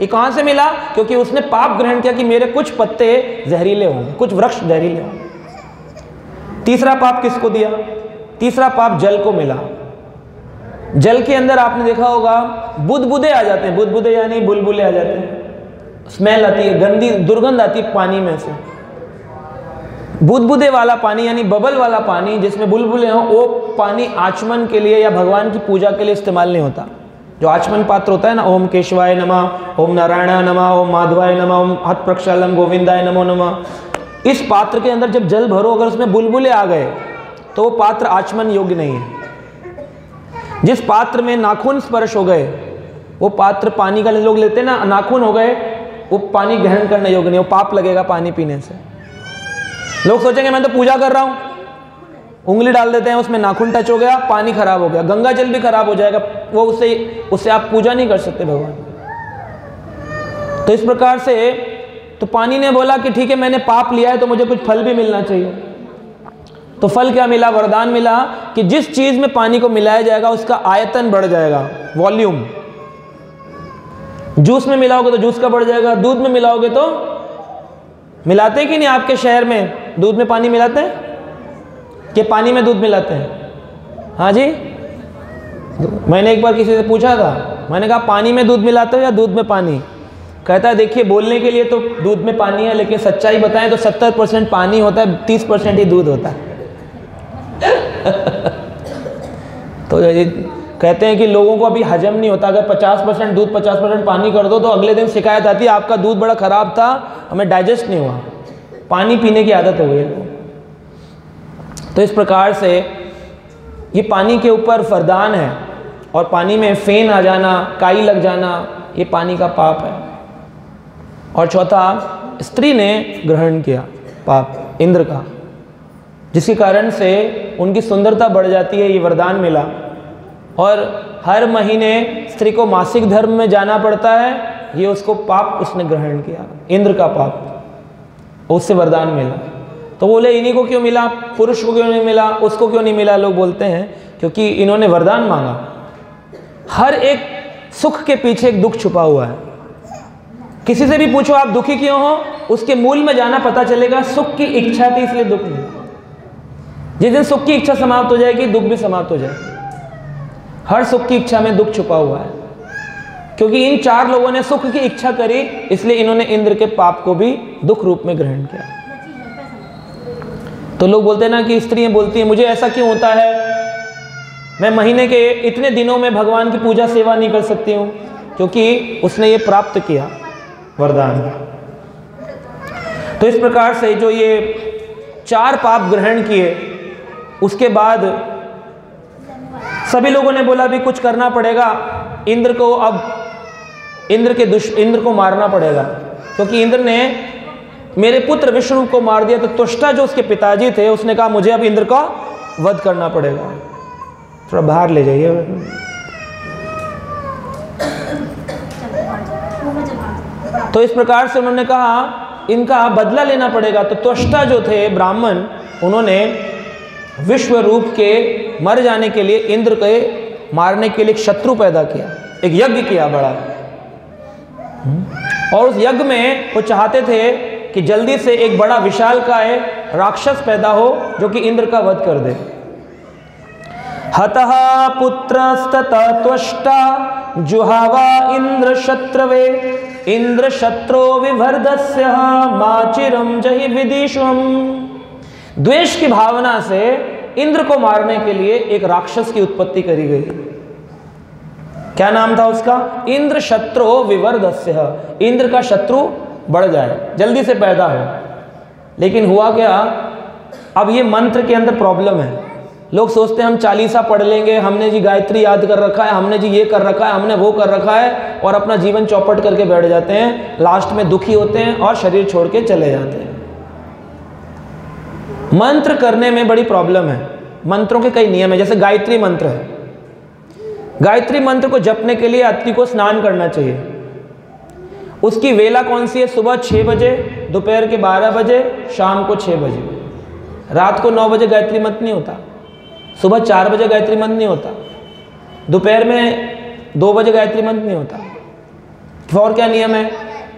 ये कहाँ से मिला? क्योंकि उसने पाप ग्रहण किया कि मेरे कुछ पत्ते जहरीले होंगे, कुछ वृक्ष जहरीले होंगे। तीसरा पाप किसको दिया? तीसरा पाप जल को मिला। जल के अंदर आपने देखा होगा बुदबुदे आ जाते हैं, बुदबुदे यानी बुलबुले आ जाते हैं, स्मेल आती है, गंदी दुर्गंध आती है पानी में से। बुदबुदे वाला पानी यानी बबल वाला पानी जिसमें बुलबुले हों, वो पानी आचमन के लिए या भगवान की पूजा के लिए इस्तेमाल नहीं होता। जो आचमन पात्र होता है ना, ओम केशवाय नमः, ओम नारायणा नमः, ओम माधवाय नमः, ओम हत प्रक्षालम गोविंदाय नमो नमः, इस पात्र के अंदर जब जल भरो अगर उसमें बुलबुले आ गए तो वो पात्र आचमन योग्य नहीं है। जिस पात्र में नाखून स्पर्श हो गए वो पात्र पानी का, लोग लेते हैं ना, नाखून हो गए वो पानी ग्रहण करने योग्य नहीं, वो पाप लगेगा पानी पीने से। लोग सोचेंगे मैं तो पूजा कर रहा हूँ, उंगली डाल देते हैं उसमें नाखून टच हो गया, पानी खराब हो गया, गंगा जल भी खराब हो जाएगा, वो उससे आप पूजा नहीं कर सकते भगवान। तो इस प्रकार से तो पानी ने बोला कि ठीक है मैंने पाप लिया है तो मुझे कुछ फल भी मिलना चाहिए। तो फल क्या मिला, वरदान मिला कि जिस चीज में पानी को मिलाया जाएगा उसका आयतन बढ़ जाएगा, वॉल्यूम। जूस में मिलाओगे तो जूस का बढ़ जाएगा, दूध में मिलाओगे तो, मिलाते कि नहीं आपके शहर में दूध में पानी मिलाते हैं कि पानी में दूध मिलाते हैं? हाँ जी, मैंने एक बार किसी से पूछा था, मैंने कहा पानी में दूध मिलाते हो या दूध में पानी? कहता है देखिए बोलने के लिए तो दूध में पानी है, लेकिन सच्चाई बताएं तो 70% पानी होता है, 30% ही दूध होता है। तो कहते हैं कि लोगों को अभी हजम नहीं होता, अगर 50% दूध 50% पानी कर दो तो अगले दिन शिकायत आती है आपका दूध बड़ा ख़राब था, हमें डाइजेस्ट नहीं हुआ, पानी पीने की आदत हो गई। तो इस प्रकार से ये पानी के ऊपर वरदान है, और पानी में फेन आ जाना, काई लग जाना, ये पानी का पाप है। और चौथा, स्त्री ने ग्रहण किया पाप इंद्र का, जिसके कारण से उनकी सुंदरता बढ़ जाती है, ये वरदान मिला। और हर महीने स्त्री को मासिक धर्म में जाना पड़ता है, ये उसको पाप उसने ग्रहण किया, इंद्र का पाप, उससे वरदान मिला। तो बोले इन्हीं को क्यों मिला, पुरुष को क्यों नहीं मिला, उसको क्यों नहीं मिला? लोग बोलते हैं क्योंकि इन्होंने वरदान मांगा। हर एक सुख के पीछे एक दुख छुपा हुआ है। किसी से भी पूछो आप दुखी क्यों हो, उसके मूल में जाना पता चलेगा, सुख की इच्छा थी इसलिए दुख मिला। जिस दिन सुख की इच्छा समाप्त हो जाएगी दुख भी समाप्त हो जाएगा। हर सुख की इच्छा में दुख छुपा हुआ है, क्योंकि इन चार लोगों ने सुख की इच्छा करी इसलिए इन्होंने इंद्र के पाप को भी दुख रूप में ग्रहण किया। तो लोग बोलते हैं ना कि स्त्रियां बोलती हैं मुझे ऐसा क्यों होता है, मैं महीने के इतने दिनों में भगवान की पूजा सेवा नहीं कर सकती हूँ, क्योंकि उसने ये प्राप्त किया वरदान। तो इस प्रकार से जो ये चार पाप ग्रहण किए, उसके बाद सभी लोगों ने बोला भी कुछ करना पड़ेगा, इंद्र को अब इंद्र को मारना पड़ेगा, क्योंकि इंद्र ने मेरे पुत्र विश्वरूप को मार दिया। तो त्वष्टा जो उसके पिताजी थे उसने कहा मुझे अब इंद्र का वध करना पड़ेगा। थोड़ा बाहर ले जाइए। तो इस प्रकार से उन्होंने कहा इनका बदला लेना पड़ेगा। तो त्वष्टा जो थे ब्राह्मण, उन्होंने विश्वरूप के मर जाने के लिए, इंद्र के मारने के लिए एक शत्रु पैदा किया, एक यज्ञ किया बड़ा। और उस यज्ञ में वो चाहते थे कि जल्दी से एक बड़ा विशालकाय राक्षस पैदा हो जो कि इंद्र का वध कर दे। हतः पुत्रस्ततः त्वष्टा जुहावा इंद्र शत्रवे इंद्र शत्रो विवर्धस्य माचिरम जहि विदिशम। द्वेष की भावना से इंद्र को मारने के लिए एक राक्षस की उत्पत्ति करी गई। क्या नाम था उसका? इंद्र शत्रो विवर्धस्य, इंद्र का शत्रु बढ़ जाए, जल्दी से पैदा हो। लेकिन हुआ क्या, अब ये मंत्र के अंदर प्रॉब्लम है। लोग सोचते हैं हम चालीसा पढ़ लेंगे, हमने जी गायत्री याद कर रखा है, हमने जी ये कर रखा है, हमने वो कर रखा है, और अपना जीवन चौपट करके बैठ जाते हैं, लास्ट में दुखी होते हैं और शरीर छोड़ के चले जाते हैं। मंत्र करने में बड़ी प्रॉब्लम है। मंत्रों के कई नियम है, जैसे गायत्री मंत्र है। गायत्री मंत्र को जपने के लिए अतिथि को स्नान करना चाहिए। उसकी वेला कौन सी है? सुबह 6 बजे, दोपहर के 12 बजे, शाम को 6 बजे। रात को 9 बजे गायत्री मंत्र नहीं होता, सुबह 4 बजे गायत्री मंत्र नहीं होता, दोपहर में 2 बजे गायत्री मंत्र नहीं होता। और क्या नियम है?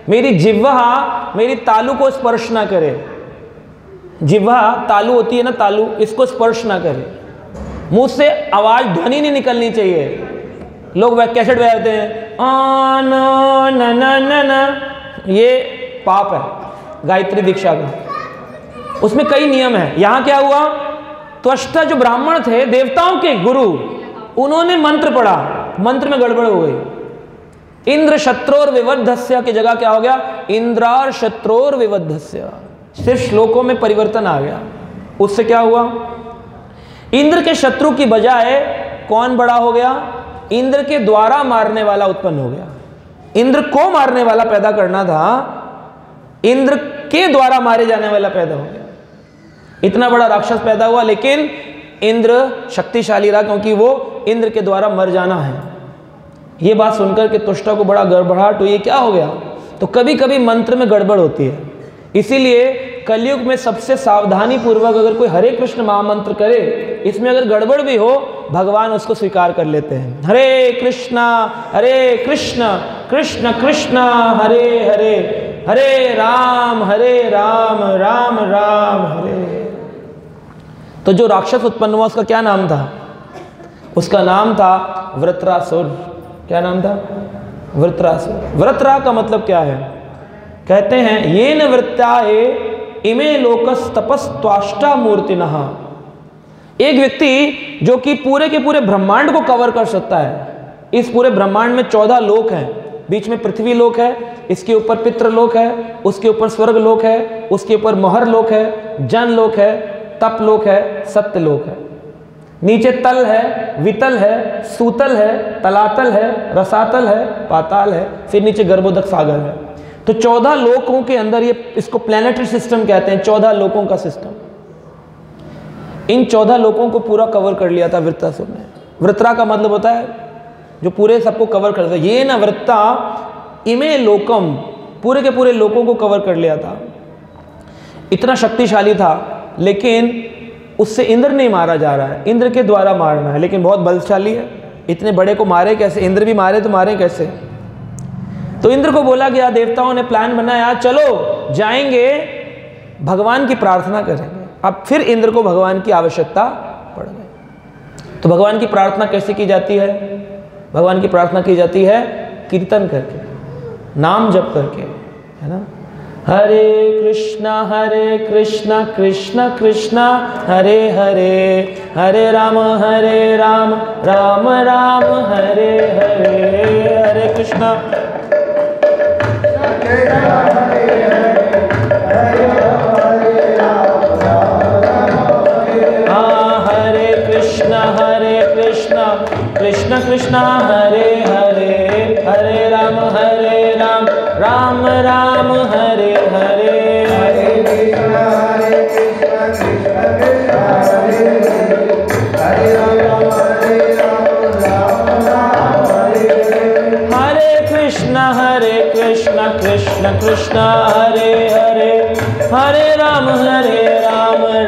मेरी जिह्वा मेरी तालू को स्पर्श ना करे। जिह्वा तालू होती है ना, तालू, इसको स्पर्श ना करे। मुँह से आवाज़, ध्वनि नहीं निकलनी चाहिए। लोग वह कैसेट बजाते हैं आ न न न न न, ये पाप है गायत्री दीक्षा का। उसमें कई नियम है। यहाँ क्या हुआ, त्वष्टा जो ब्राह्मण थे, देवताओं के गुरु, उन्होंने मंत्र पढ़ा, मंत्र में गड़बड़ हो गई। इंद्र शत्रोर विवर्धस्य की जगह क्या हो गया, इंद्रार शत्रोर विवर्धस्य। सिर्फ श्लोकों में परिवर्तन आ गया। उससे क्या हुआ, इंद्र के शत्रु की बजाय कौन बड़ा हो गया? इंद्र के द्वारा मारने वाला उत्पन्न हो गया। इंद्र को मारने वाला पैदा करना था, इंद्र के द्वारा मारे जाने वाला पैदा हो गया। इतना बड़ा राक्षस पैदा हुआ, लेकिन इंद्र शक्तिशाली रहा क्योंकि वो इंद्र के द्वारा मर जाना है। ये बात सुनकर के त्वष्टा को बड़ा गड़बड़ाहट हुई, क्या हो गया? तो कभी कभी मंत्र में गड़बड़ होती है, इसीलिए कलयुग में सबसे सावधानी पूर्वक अगर कोई हरे कृष्ण महामंत्र करे, इसमें अगर गड़बड़ भी हो भगवान उसको स्वीकार कर लेते हैं। हरे कृष्णा कृष्ण कृष्णा हरे हरे, हरे राम राम राम हरे। तो जो राक्षस उत्पन्न हुआ उसका क्या नाम था? उसका नाम था वृत्रासुर। क्या नाम था? वृत्रासुर। वृत्रा का मतलब क्या है? कहते हैं येन वृत्ताये इमे लोकस तपस्त्वाष्टा मूर्तिनः। एक व्यक्ति जो कि पूरे के पूरे ब्रह्मांड को कवर कर सकता है, इस पूरे ब्रह्मांड में 14 लोक हैं, बीच में पृथ्वी लोक है, इसके ऊपर पितृलोक है, उसके ऊपर स्वर्ग लोक है, उसके ऊपर महर लोक है, जन लोक है, तप लोक है, सत्य लोक है, नीचे तल है, वितल है, सूतल है, तलातल है, रसातल है, पाताल है, फिर नीचे गर्भोदक सागर है। तो 14 लोकों के अंदर ये, इसको प्लैनेटरी सिस्टम कहते हैं, 14 लोकों का सिस्टम। इन 14 लोकों को पूरा कवर कर लिया था वृत्रासुर ने। वृत्रा का मतलब होता है जो पूरे सबको कवर करता है। ये न वृत्ता इमे लोकम, पूरे के पूरे लोकों को कवर कर लिया था। इतना शक्तिशाली था, लेकिन उससे इंद्र नहीं मारा जा रहा है, इंद्र के द्वारा मारना है। लेकिन बहुत बलशाली है, इतने बड़े को मारे कैसे? इंद्र भी मारे तो मारे कैसे? तो इंद्र को बोला गया, देवताओं ने प्लान बनाया, चलो जाएंगे भगवान की प्रार्थना करेंगे। अब फिर इंद्र को भगवान की आवश्यकता पड़ गई। तो भगवान की प्रार्थना कैसे की जाती है? भगवान की प्रार्थना की जाती है कीर्तन करके, नाम जप करके, है ना। हरे कृष्णा कृष्णा कृष्णा हरे हरे, हरे राम राम राम हरे हरे। हरे कृष्णा कृष्ण कृष्ण हरे हरे, हरे राम राम राम हरे हरे। हरे कृष्ण कृष्ण कृष्ण हरे हरे, हरे कृष्ण कृष्ण कृष्ण हरे हरे, हरे राम राम राम हरे हरे। हरे कृष्ण कृष्ण कृष्ण हरे हरे, कृष्ण कृष्ण हरे हरे, हरे राम राम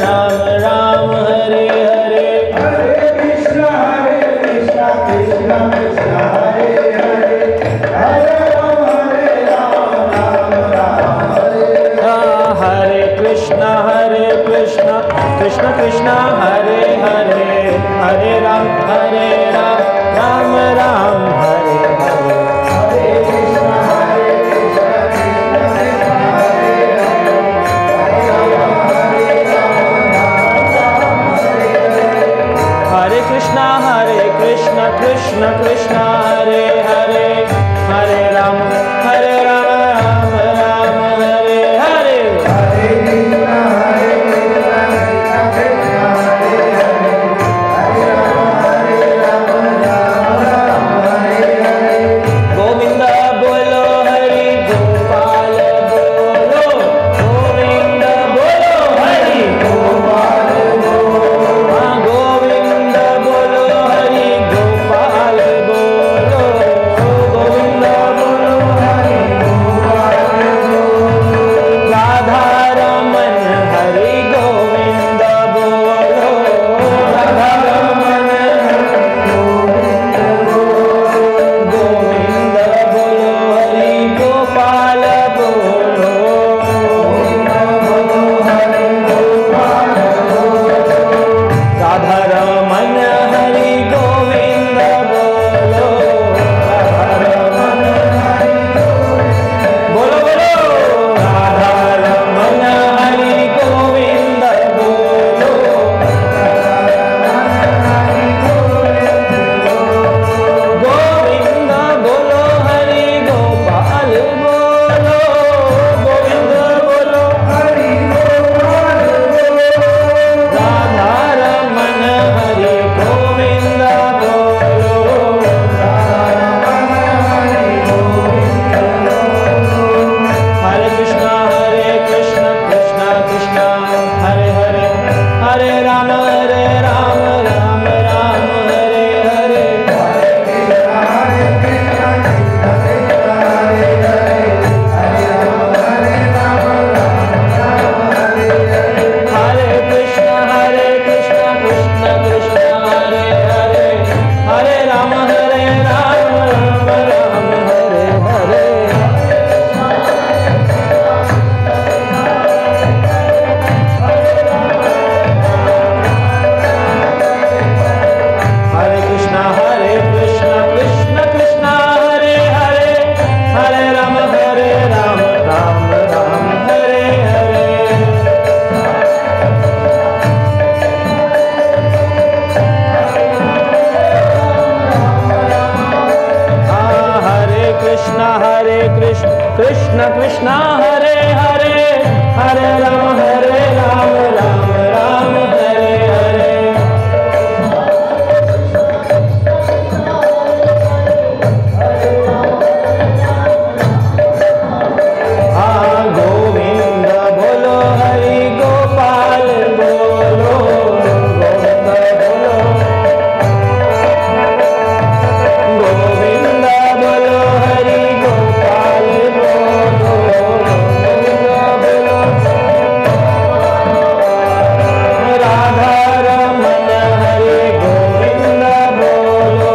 राम हरे हरे। हरे कृष्ण हरे कृष्ण कृष्ण कृष्ण हरे हरे, हरे राम हरे कृष्ण कृष्ण कृष्ण हरे हरे, हरे राम राम राम हरे हरे। हा गोविंद बोलो हरि गोपाल बोलो गोविंद बोलो, गोविंद बोलो हरि गोपाल बोलो गोविंद बोलो। राधा रमन हरे गोविंद बोलो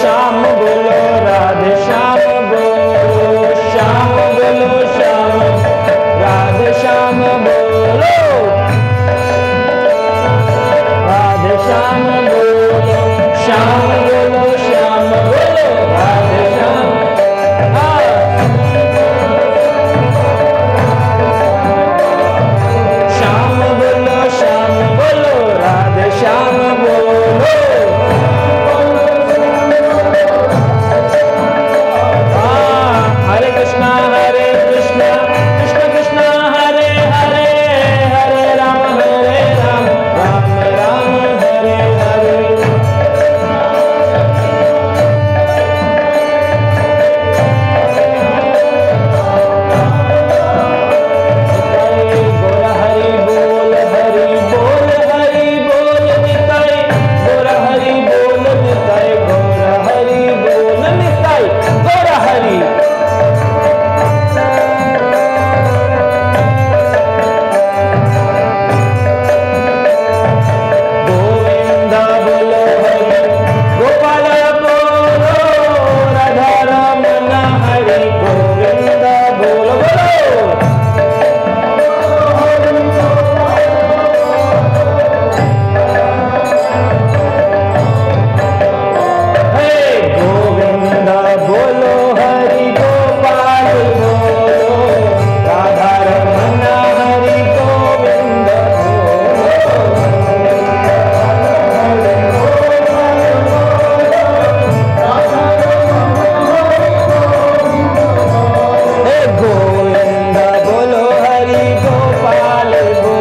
श्याम बोलो राधे श्याम बोलो श्याम राधे श्याम बोलो राधे श्याम बोलो श्याम बोलो राधे श्याम। श्याम बोलो राधे श्याम बोलो। हरे कृष्णा कृष्ण कृष्ण हरे हरे, हरे राम राम राम हरे हरे। हरि बोल हरि बोल हरि बोल निताई गोर हरि बोल निताई गोर हरि। गोविंद बोलो हरि गोपाल बोलो राधा रमन हरि गोविंद बोलो बोलो। हे गोविंद बोलो हरि गोपाल बोलो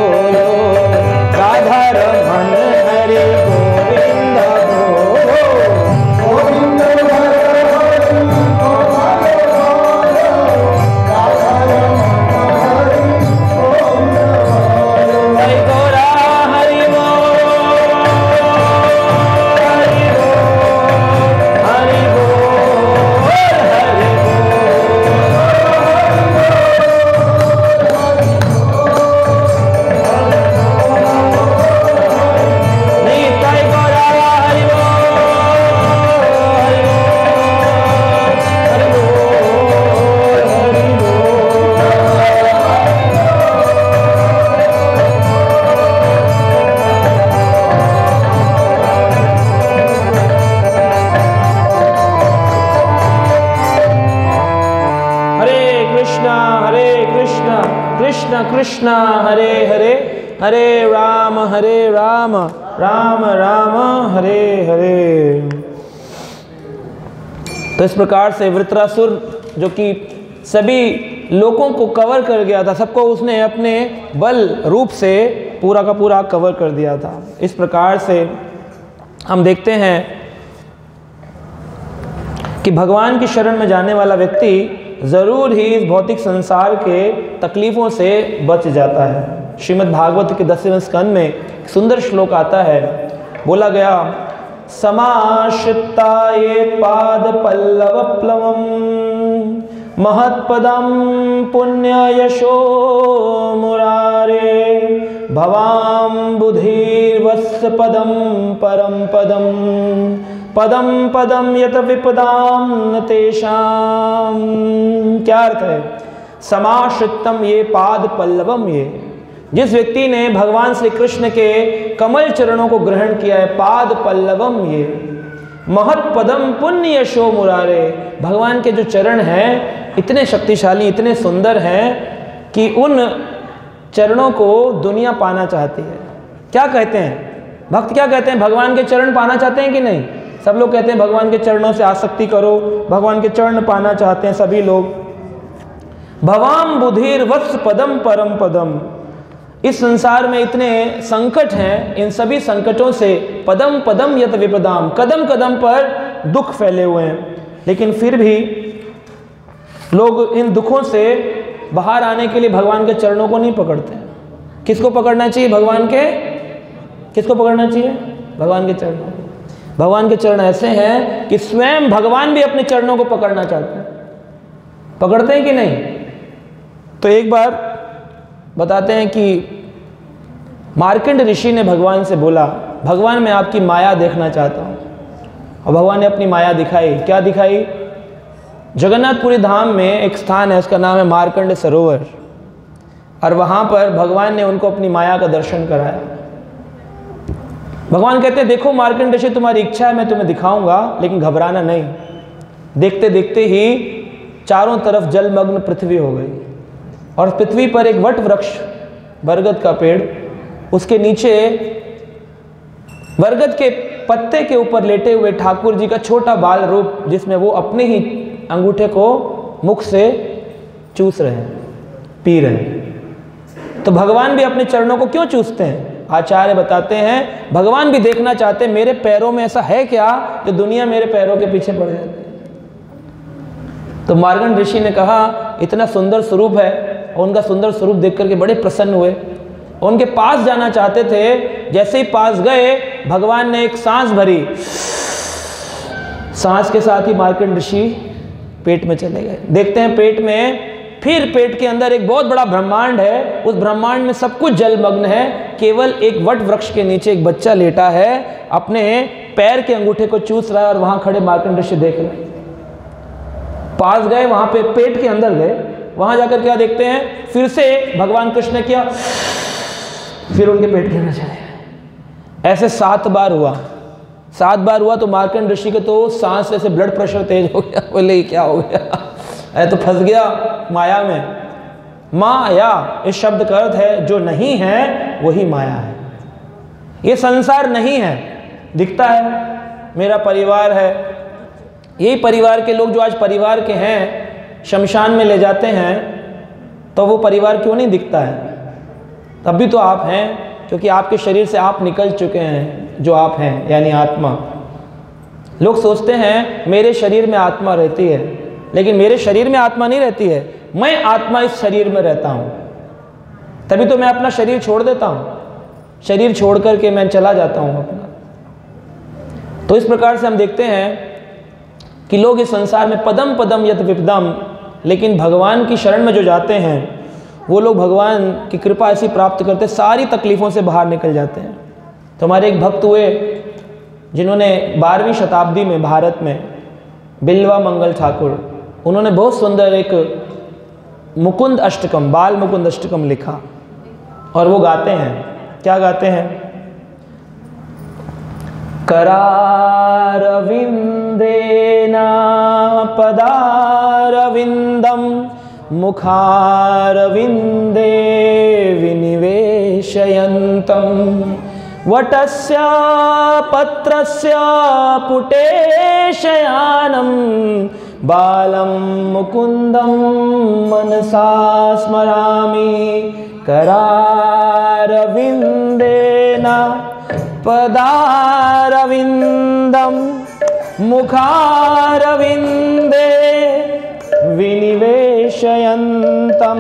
राधा रमन हरि गोविंद बोलो। हे गोविंद बोलो हरि गोपाल बोलो राधा रमन हरि गोविंद बोलो। हरि गोरा हरि बोल हरि बोल हरि बोल। निताय गोरा हरि बोल हरि बोल हरि बोल हरे कृष्णा कृष्ण कृष्ण हरे हरे, हरे राम राम राम हरे हरे। तो इस प्रकार से वृत्रासुर जो कि सभी लोगों को कवर कर गया था, सबको उसने अपने बल रूप से पूरा का पूरा कवर कर दिया था। इस प्रकार से हम देखते हैं कि भगवान की शरण में जाने वाला व्यक्ति ज़रूर ही इस भौतिक संसार के तकलीफ़ों से बच जाता है। श्रीमदभागवत के 10वें स्कंद में एक सुंदर श्लोक आता है, बोला गया समाश्रिताये पाद पल्लव प्लवम महत्पदम पुण्य यशो मुरारे भवाम बुधिर्वस्य परम पदम पदम पदम यत विपदाम न तेषाम। क्या अर्थ है? समाश्रितम ये पाद पल्लवम, ये जिस व्यक्ति ने भगवान श्री कृष्ण के कमल चरणों को ग्रहण किया है, पाद पल्लवम ये महत पदम पुण्य यशो मुरारे, भगवान के जो चरण हैं इतने शक्तिशाली इतने सुंदर हैं कि उन चरणों को दुनिया पाना चाहती है। क्या कहते हैं भक्त क्या कहते हैं, भगवान के चरण पाना चाहते हैं कि नहीं? सब लोग कहते हैं भगवान के चरणों से आसक्ति करो, भगवान के चरण पाना चाहते हैं सभी लोग। भवाम बुधिर वत्स पदम परम पदम, इस संसार में इतने संकट हैं, इन सभी संकटों से पदम पदम यत विपदाम, कदम कदम पर दुख फैले हुए हैं, लेकिन फिर भी लोग इन दुखों से बाहर आने के लिए भगवान के चरणों को नहीं पकड़ते। किसको पकड़ना चाहिए? भगवान के, किसको पकड़ना चाहिए? भगवान के चरणों। भगवान के चरण ऐसे हैं कि स्वयं भगवान भी अपने चरणों को पकड़ना चाहते हैं। पकड़ते हैं कि नहीं? तो एक बार बताते हैं कि मार्कंड ऋषि ने भगवान से बोला, भगवान मैं आपकी माया देखना चाहता हूँ। और भगवान ने अपनी माया दिखाई। क्या दिखाई? जगन्नाथपुरी धाम में एक स्थान है, उसका नाम है मार्कंड सरोवर, और वहाँ पर भगवान ने उनको अपनी माया का दर्शन कराया। भगवान कहते हैं देखो मार्कंड ऋषि, तुम्हारी इच्छा है मैं तुम्हें दिखाऊंगा, लेकिन घबराना नहीं। देखते देखते ही चारों तरफ जलमग्न पृथ्वी हो गई, और पृथ्वी पर एक वट वृक्ष, बरगद का पेड़, उसके नीचे बरगद के पत्ते के ऊपर लेटे हुए ठाकुर जी का छोटा बाल रूप, जिसमें वो अपने ही अंगूठे को मुख से चूस रहे हैं, पी रहे हैं। तो भगवान भी अपने चरणों को क्यों चूसते हैं? आचार्य बताते हैं भगवान भी देखना चाहते हैं मेरे पैरों में ऐसा है क्या जो दुनिया मेरे पैरों के पीछे पड़ जाती है। तो मार्कंड ऋषि ने कहा इतना सुंदर स्वरूप है, और उनका सुंदर स्वरूप देख करके बड़े प्रसन्न हुए, उनके पास जाना चाहते थे। जैसे ही पास गए, भगवान ने एक सांस भरी, सांस के साथ ही मार्कंड ऋषि पेट में चले गए। देखते हैं पेट में, फिर पेट के अंदर एक बहुत बड़ा ब्रह्मांड है, उस ब्रह्मांड में सब कुछ जलमग्न है, केवल एक वट वृक्ष के नीचे एक बच्चा लेटा है, अपने पैर के अंगूठे को चूस रहा है, और वहां खड़े मार्कंड ऋषि देख रहे। पास गए, वहां पे पेट के अंदर गए, वहां जाकर क्या देखते हैं, फिर से भगवान कृष्ण ने किया, फिर उनके पेट के अंदर चले। ऐसे 7 बार हुआ। 7 बार हुआ तो मार्कंड ऋषि के तो सांस ऐसे ब्लड प्रेशर तेज हो गया। बोले क्या हो गया, अरे तो फंस गया माया में। माया इस शब्द का अर्थ है जो नहीं है वही माया है। ये संसार नहीं है, दिखता है मेरा परिवार है, यही परिवार के लोग जो आज परिवार के हैं शमशान में ले जाते हैं, तो वो परिवार क्यों नहीं दिखता है? तब भी तो आप हैं, क्योंकि आपके शरीर से आप निकल चुके हैं, जो आप हैं यानी आत्मा। लोग सोचते हैं मेरे शरीर में आत्मा रहती है, लेकिन मेरे शरीर में आत्मा नहीं रहती है, मैं आत्मा इस शरीर में रहता हूँ। तभी तो मैं अपना शरीर छोड़ देता हूँ, शरीर छोड़ कर के मैं चला जाता हूँ अपना। तो इस प्रकार से हम देखते हैं कि लोग इस संसार में पदम पदम यत विपदम, लेकिन भगवान की शरण में जो जाते हैं वो लोग भगवान की कृपा ऐसी प्राप्त करते, सारी तकलीफ़ों से बाहर निकल जाते हैं। तो हमारे एक भक्त हुए जिन्होंने 12वीं शताब्दी में भारत में, बिल्वा मंगल ठाकुर, उन्होंने बहुत सुंदर एक मुकुंद अष्टकम, बाल मुकुंद अष्टकम लिखा, और वो गाते हैं। क्या गाते हैं? करारविंदेना पदारविंदम मुखारविंदे विनिवेशयंतम वटस्या पत्रस्या पुटेशयानम बालम मुकुंदम मनसा स्मरामि। करारविंदेन पदारविंदम मुखारविंदे विनिवेशयन्तं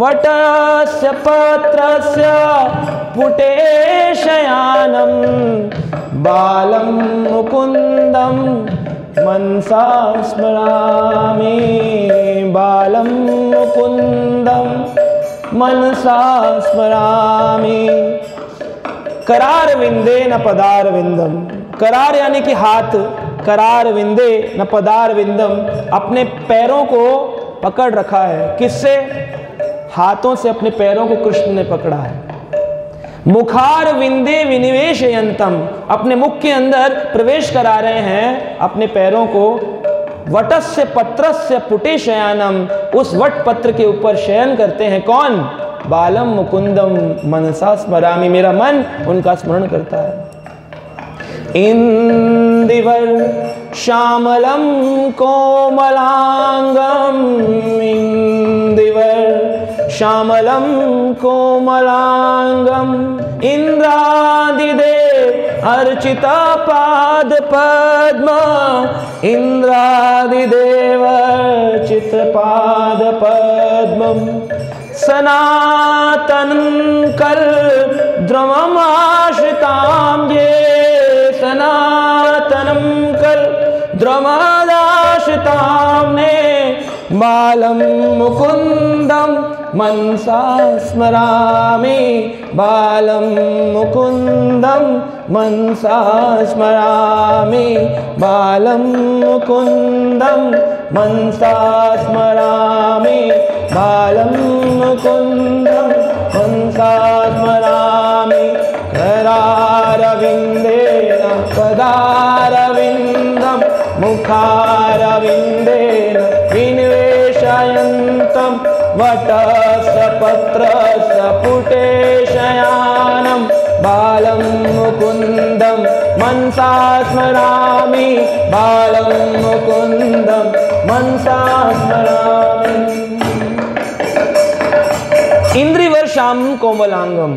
वटस्य पत्रस्य पुटेशयानं बालं मुकुंदं मनसा स्मरामि। बालं मुकुंदं मनसा स्मरामि। करारविंदे न पदारविंदम, करार यानी कि हाथ, करारविंदे न पदारविंदम, अपने पैरों को पकड़ रखा है। किससे? हाथों से अपने पैरों को कृष्ण ने पकड़ा है। मुखारविंदे विनिवेशयंतम, अपने मुख के अंदर प्रवेश करा रहे हैं अपने पैरों को। वटस्य पत्रस्य पुटे शयानम, उस वट पत्र के ऊपर शयन करते हैं। कौन? बालम मुकुंदम मनसा स्मरामि, मेरा मन उनका स्मरण करता है। इंदिवर श्यामलम कोमलांगम, इंदिवर श्यामलम कोमलांगम, इंद्रादिदे अर्चिता पाद पद्म, इंद्रादिदेव अर्चित पाद पद्मम, सनातनं कल्पद्रुमम् आश्रितां ये, सनातनं कल्पद्रुमादाश्रितां ने, बालम मुकुंदम मनसा स्मरामि, बालम मुकुंदम मनसा स्मरामि, बालम मुकुंदम मनसा स्मरामि, बालम मुकुंदम मनसा स्मरामि, करारविंदेन पदारविंदम मुखारविंदेन विनिवेशयन्तं वटसपत्रसपुटे शयानं, बालं मुकुंदं मनसा स्मरामि, बालं मुकुंदं मनसा स्मरामि। इंद्रिवर श्याम कोमलांगम,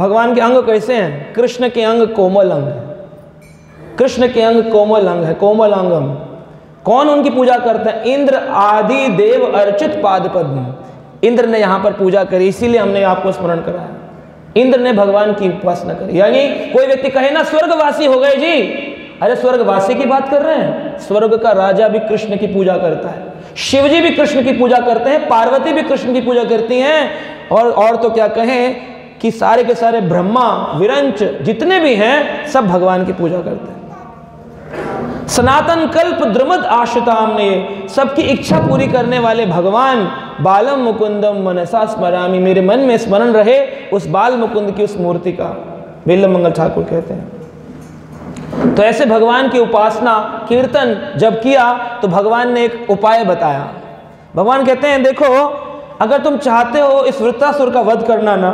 भगवान के अंग कैसे हैं? कृष्ण के अंग कोमल अंग है, कृष्ण के अंग कोमल अंग है, कोमलांगम। कौन उनकी पूजा करता है? इंद्र आदि देव अर्चित पाद पद्म, इंद्र ने यहाँ पर पूजा करी, इसीलिए हमने आपको स्मरण कराया। इंद्र ने भगवान की उपासना करी। यानी कोई व्यक्ति कहे ना स्वर्गवासी हो गए जी, अरे स्वर्गवासी की बात कर रहे हैं, स्वर्ग का राजा भी कृष्ण की पूजा करता है, शिवजी भी कृष्ण की पूजा करते हैं, पार्वती भी कृष्ण की पूजा करती हैं, और तो क्या कहें कि सारे के सारे ब्रह्मा विरंच जितने भी हैं सब भगवान की पूजा करते हैं। सनातन कल्प द्रुमद आश्रिताम ने, सबकी इच्छा पूरी करने वाले भगवान, बालम मुकुंदम मनसा स्मरामि, मेरे मन में स्मरण रहे उस बाल मुकुंद की, उस मूर्ति का, बिल्वा मंगल ठाकुर कहते हैं। तो ऐसे भगवान की उपासना कीर्तन जब किया तो भगवान ने एक उपाय बताया। भगवान कहते हैं देखो, अगर तुम चाहते हो इस वृत्रासुर का वध करना ना,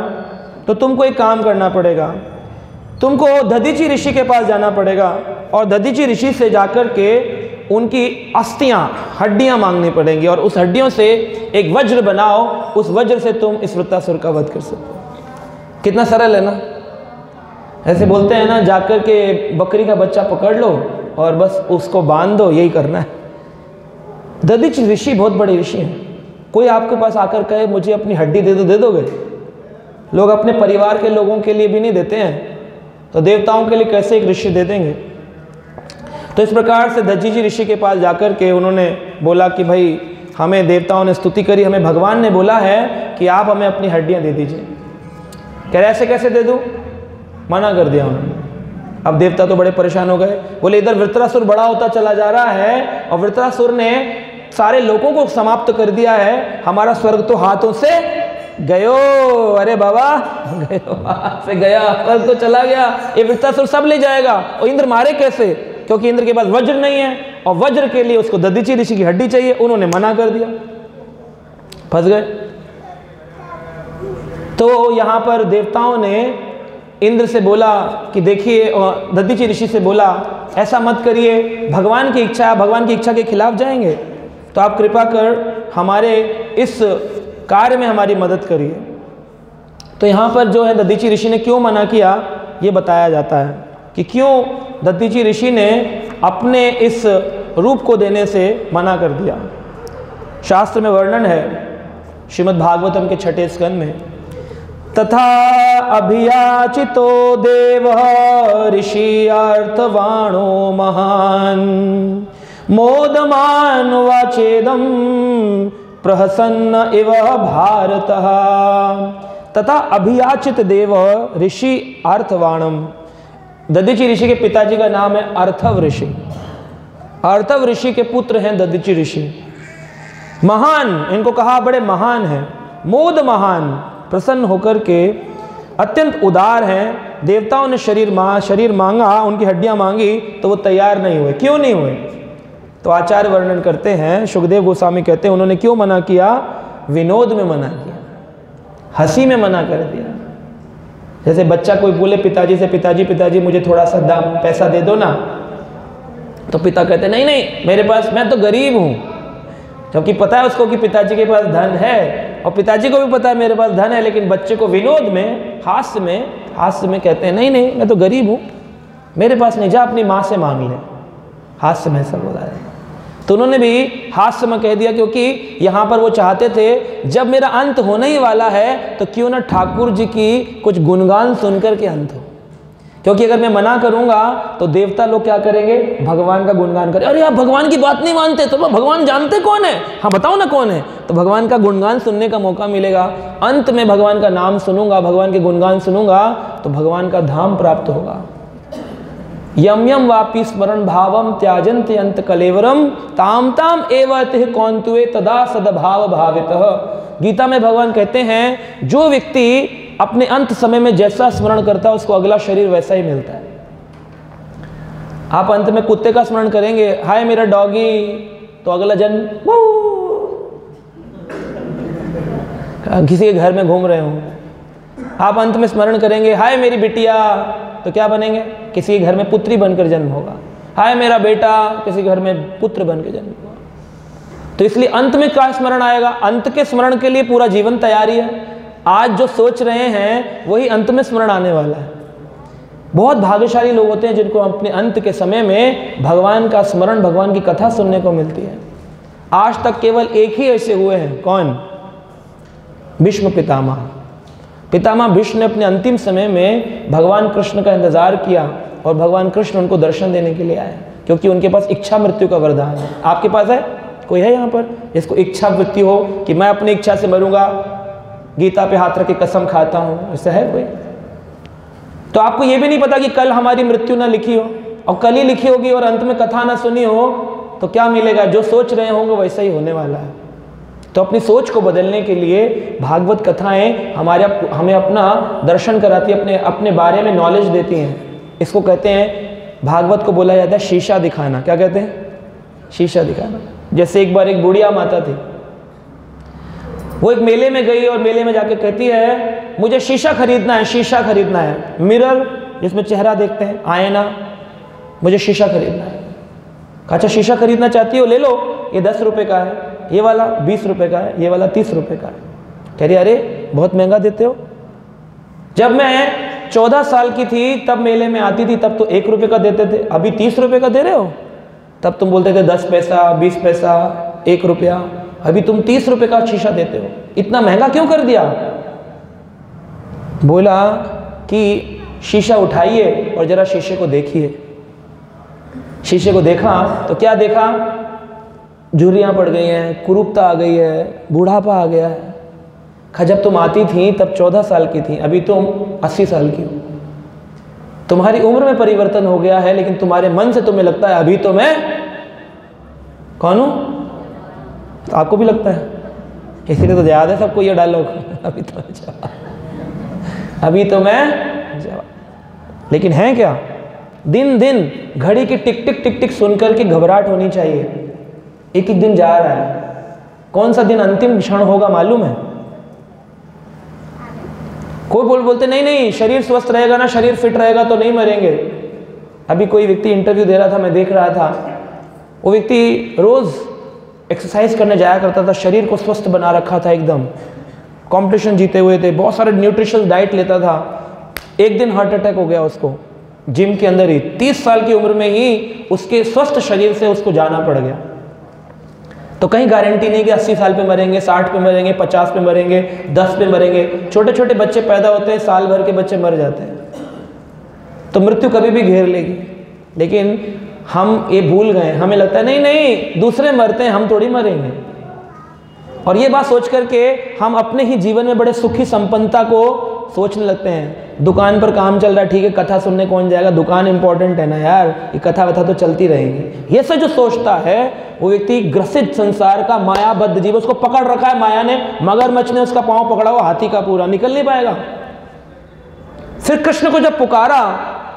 तो तुमको एक काम करना पड़ेगा, तुमको दधीचि ऋषि के पास जाना पड़ेगा और दधीचि ऋषि से जाकर के उनकी अस्थियाँ हड्डियाँ मांगनी पड़ेंगी, और उस हड्डियों से एक वज्र बनाओ, उस वज्र से तुम इस वृत्रासुर का वध कर सकते हो। कितना सरल है ना? ऐसे बोलते हैं ना, जाकर के बकरी का बच्चा पकड़ लो और बस उसको बांध दो, यही करना है। दधीचि ऋषि बहुत बड़े ऋषि हैं, कोई आपके पास आकर कहे मुझे अपनी हड्डी दे दो, दे दोगे? लोग अपने परिवार के लोगों के लिए भी नहीं देते हैं, तो देवताओं के लिए कैसे एक ऋषि दे देंगे? तो इस प्रकार से दधीचि ऋषि के पास जाकर के उन्होंने बोला कि भाई हमें देवताओं ने स्तुति करी, हमें भगवान ने बोला है कि आप हमें अपनी हड्डियां दे दीजिए। कह रहे ऐसे कैसे दे दूं? मना कर दिया उन्होंने। अब देवता तो बड़े परेशान हो गए, बोले इधर वृत्रासुर बड़ा होता चला जा रहा है और वृत्रासुर ने सारे लोगों को समाप्त कर दिया है, हमारा स्वर्ग तो हाथों से गयो, अरे बाबा गयो, से गया स्वर्ग तो चला गया, ये वृत्रासुर सब ले जाएगा, और इंद्र मारे कैसे? क्योंकि इंद्र के पास वज्र नहीं है और वज्र के लिए उसको दधीचि ऋषि की हड्डी चाहिए। उन्होंने मना कर दिया, फंस गए। तो यहाँ पर देवताओं ने इंद्र से बोला कि देखिए, दधीचि ऋषि से बोला ऐसा मत करिए, भगवान की इच्छा, भगवान की इच्छा के खिलाफ जाएंगे, तो आप कृपा कर हमारे इस कार्य में हमारी मदद करिए। तो यहाँ पर जो है दधीचि ऋषि ने क्यों मना किया ये बताया जाता है कि क्यों दधीचि ऋषि ने अपने इस रूप को देने से मना कर दिया। शास्त्र में वर्णन है श्रीमदभागवतम के 6 स्कंद में, तथा अभियाचितो देवः ऋषि अर्थवाणो महान, मोदमान वाचेदम प्रहसन्न इव भारतः, तथा अभियाचित देवः ऋषि अर्थवाणम। दधीचि ऋषि के पिताजी का नाम है अर्थव ऋषि, अर्थव ऋषि के पुत्र हैं दधीचि ऋषि, महान, इनको कहा बड़े महान हैं, मोद महान, प्रसन्न होकर के अत्यंत उदार हैं। देवताओं ने शरीर मांगा, उनकी हड्डियां मांगी तो वो तैयार नहीं हुए। क्यों नहीं हुए? तो आचार्य वर्णन करते हैं, शुकदेव गोस्वामी कहते हैं उन्होंने क्यों मना किया? विनोद में मना किया। हंसी में मना कर दिया। जैसे बच्चा कोई बोले पिताजी से, पिताजी पिताजी मुझे थोड़ा सा दाम पैसा दे दो ना, तो पिता कहते नहीं नहीं मेरे पास, मैं तो गरीब हूँ, क्योंकि पता है उसको कि पिताजी के पास धन है और पिताजी को भी पता है मेरे पास धन है, लेकिन बच्चे को विनोद में हास्य में कहते हैं नहीं नहीं मैं तो गरीब हूँ, मेरे पास नहीं, जा अपनी माँ से मांग ले, हास्य में सब बोला है। तो उन्होंने भी हास्य में कह दिया, क्योंकि यहाँ पर वो चाहते थे जब मेरा अंत होने ही वाला है तो क्यों ना ठाकुर जी की कुछ गुणगान सुनकर के अंत हो, क्योंकि अगर मैं मना करूँगा तो देवता लोग क्या करेंगे, भगवान का गुणगान करें, अरे आप भगवान की बात नहीं मानते, तो भगवान जानते कौन है, हाँ बताओ ना कौन है, तो भगवान का गुणगान सुनने का मौका मिलेगा। अंत में भगवान का नाम सुनूंगा, भगवान के गुणगान सुनूंगा तो भगवान का धाम प्राप्त होगा। यम यम वापि स्मरण भावम त्याजंत अंत कलेवरम ताम ताम एवतिह कौंतुए तदा सदभाव भावितः। गीता में भगवान कहते हैं जो व्यक्ति अपने अंत समय में जैसा स्मरण करता है उसको अगला शरीर वैसा ही मिलता है। आप अंत में कुत्ते का स्मरण करेंगे, हाय मेरा डॉगी, तो अगला जन्म किसी के घर में घूम रहे हो। आप अंत में स्मरण करेंगे, हाय मेरी बिटिया, तो क्या बनेंगे, किसी के घर में पुत्री बनकर जन्म होगा, हाय मेरा बेटा, किसी घर में पुत्र बनकर जन्म होगा। तो इसलिए अंत में क्या स्मरण आएगा, अंत के स्मरण के लिए पूरा जीवन तैयारी है। आज जो सोच रहे हैं वही अंत में स्मरण आने वाला है। बहुत भाग्यशाली लोग होते हैं जिनको अपने अंत के समय में भगवान का स्मरण, भगवान की कथा सुनने को मिलती है। आज तक केवल एक ही ऐसे हुए हैं, कौन, भीष्म पितामह। पितामह भीष्म ने अपने अंतिम समय में भगवान कृष्ण का इंतजार किया और भगवान कृष्ण उनको दर्शन देने के लिए आए, क्योंकि उनके पास इच्छा मृत्यु का वरदान है। आपके पास है, कोई है यहाँ पर जिसको इच्छा मृत्यु हो कि मैं अपनी इच्छा से मरूंगा, गीता पे हाथ रख के कसम खाता हूँ, ऐसा है कोई? तो आपको ये भी नहीं पता कि कल हमारी मृत्यु ना लिखी हो, और कल ही लिखी होगी और अंत में कथा ना सुनी हो तो क्या मिलेगा, जो सोच रहे होंगे वैसा ही होने वाला है। तो अपनी सोच को बदलने के लिए भागवत कथाएं हमें अपना दर्शन कराती है, अपने बारे में नॉलेज देती हैं। इसको कहते हैं, भागवत को बोला जाता है शीशा दिखाना। क्या कहते हैं, शीशा दिखाना। जैसे एक बार एक बुढ़िया माता थी, वो एक मेले में गई और मेले में जाके कहती है मुझे शीशा खरीदना है, शीशा खरीदना है, मिरर जिसमें चेहरा देखते हैं, आयना, मुझे शीशा खरीदना है। अच्छा शीशा खरीदना चाहती हो, ले लो, ये 10 रुपये का है, ये वाला 20 रुपए का है, ये वाला 30 रुपए का है। कह रही अरे बहुत महंगा देते हो, जब मैं 14 साल की थी तब मेले में आती थी, तब तो 1 रुपये का देते थे, अभी 30 रुपये का दे रहे हो। तब तुम बोलते थे 10 पैसा, 20 पैसा, 1 रुपया, अभी तुम 30 रुपये का शीशा देते हो, इतना महंगा क्यों कर दिया। बोला कि शीशा उठाइए और जरा शीशे को देखिए। शीशे को देखा तो क्या देखा, झुर्रियाँ पड़ गई हैं, कुरूपता आ गई है, बूढ़ापा आ गया है। खा जब तुम आती थी तब 14 साल की थी, अभी तुम 80 साल की हो, तुम्हारी उम्र में परिवर्तन हो गया है, लेकिन तुम्हारे मन से तुम्हें लगता है अभी तो मैं कौन हूँ, तो आपको भी लगता है, इसलिए तो याद है सबको ये डायलॉग, अभी तो मैं जवान। लेकिन है क्या, दिन दिन घड़ी की टिक टिक टिक टिक सुनकर के घबराहट होनी चाहिए, एक एक दिन जा रहा है, कौन सा दिन अंतिम क्षण होगा मालूम है। कोई बोलते नहीं नहीं शरीर स्वस्थ रहेगा ना, शरीर फिट रहेगा तो नहीं मरेंगे। अभी कोई व्यक्ति इंटरव्यू दे रहा था, मैं देख रहा था, वो व्यक्ति रोज एक्सरसाइज करने जाया करता था, शरीर को स्वस्थ बना रखा था एकदम, कॉम्पिटिशन जीते हुए थे, बहुत सारे न्यूट्रिशनल डाइट लेता था, एक दिन हार्ट अटैक हो गया उसको जिम के अंदर ही, 30 साल की उम्र में ही उसके स्वस्थ शरीर से उसको जाना पड़ गया। तो कहीं गारंटी नहीं कि 80 साल पे मरेंगे, 60 पे मरेंगे, 50 पे मरेंगे, 10 पे मरेंगे। छोटे छोटे बच्चे पैदा होते हैं, साल भर के बच्चे मर जाते हैं, तो मृत्यु कभी भी घेर लेगी। लेकिन हम ये भूल गए, हमें लगता है नहीं नहीं दूसरे मरते हैं, हम थोड़ी मरेंगे। और ये बात सोच करके हम अपने ही जीवन में बड़े सुखी संपन्नता को सोचने लगते हैं। दुकान पर काम चल रहा है, ठीक है, कथा सुनने कौन जाएगा, दुकान इंपॉर्टेंट है ना यार, ये कथा वथा तो चलती रहेंगी। ये सब जो सोचता है वो व्यक्ति ग्रसित संसार का मायाबद्ध जीव, उसको पकड़ रखा है माया ने, मगरमच्छ ने उसका पाँव पकड़ा हुआ, हाथी का पूरा निकल नहीं पाएगा। फिर कृष्ण को जब पुकारा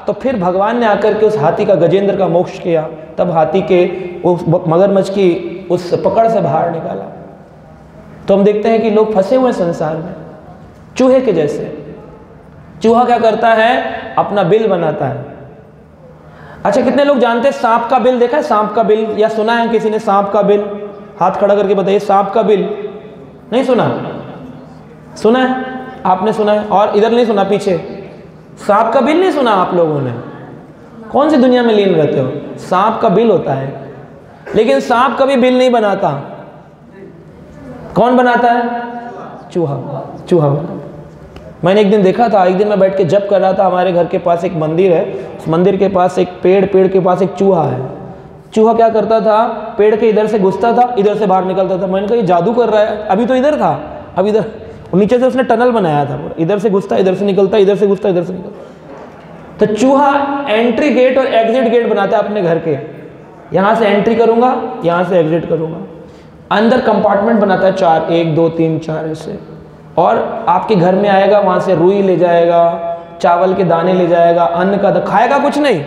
तो फिर भगवान ने आकर के उस हाथी का, गजेंद्र का मोक्ष किया, तब हाथी के उस मगरमच्छ की उस पकड़ से बाहर निकाला। तो हम देखते हैं कि लोग फंसे हुए संसार में, चूहे के जैसे। चूहा क्या करता है, अपना बिल बनाता है। अच्छा, कितने लोग जानते हैं सांप का बिल देखा है, सांप का बिल, या सुना है किसी ने सांप का बिल? हाथ खड़ा करके बताइए, सांप का बिल नहीं सुना? सुना है आपने, सुना है, और इधर नहीं सुना, पीछे सांप का बिल नहीं सुना आप लोगों ने? कौन सी दुनिया में लीन रहते हो? सांप का बिल होता है, लेकिन सांप कभी बिल नहीं बनाता। कौन बनाता है? चूहा। चूहा मैंने एक दिन देखा था, एक दिन मैं बैठ के जप कर रहा था, हमारे घर के पास एक मंदिर है, उस मंदिर के पास एक पेड़, पेड़ के पास एक चूहा है। चूहा क्या करता था, पेड़ के इधर से घुसता था, इधर से बाहर निकलता था। मैंने कहा ये जादू कर रहा है, अभी तो इधर था, अब इधर, नीचे से उसने टनल बनाया था, इधर से घुसता, इधर से निकलता, इधर से घुसता, इधर से निकलता। तो चूहा एंट्री गेट और एग्जिट गेट बनाता है अपने घर के, यहाँ से एंट्री करूँगा, यहाँ से एग्जिट करूँगा। अंदर कंपार्टमेंट बनाता है चार, 1 2 3 4 ऐसे, और आपके घर में आएगा, वहाँ से रुई ले जाएगा, चावल के दाने ले जाएगा, अन्न का, खाएगा कुछ नहीं,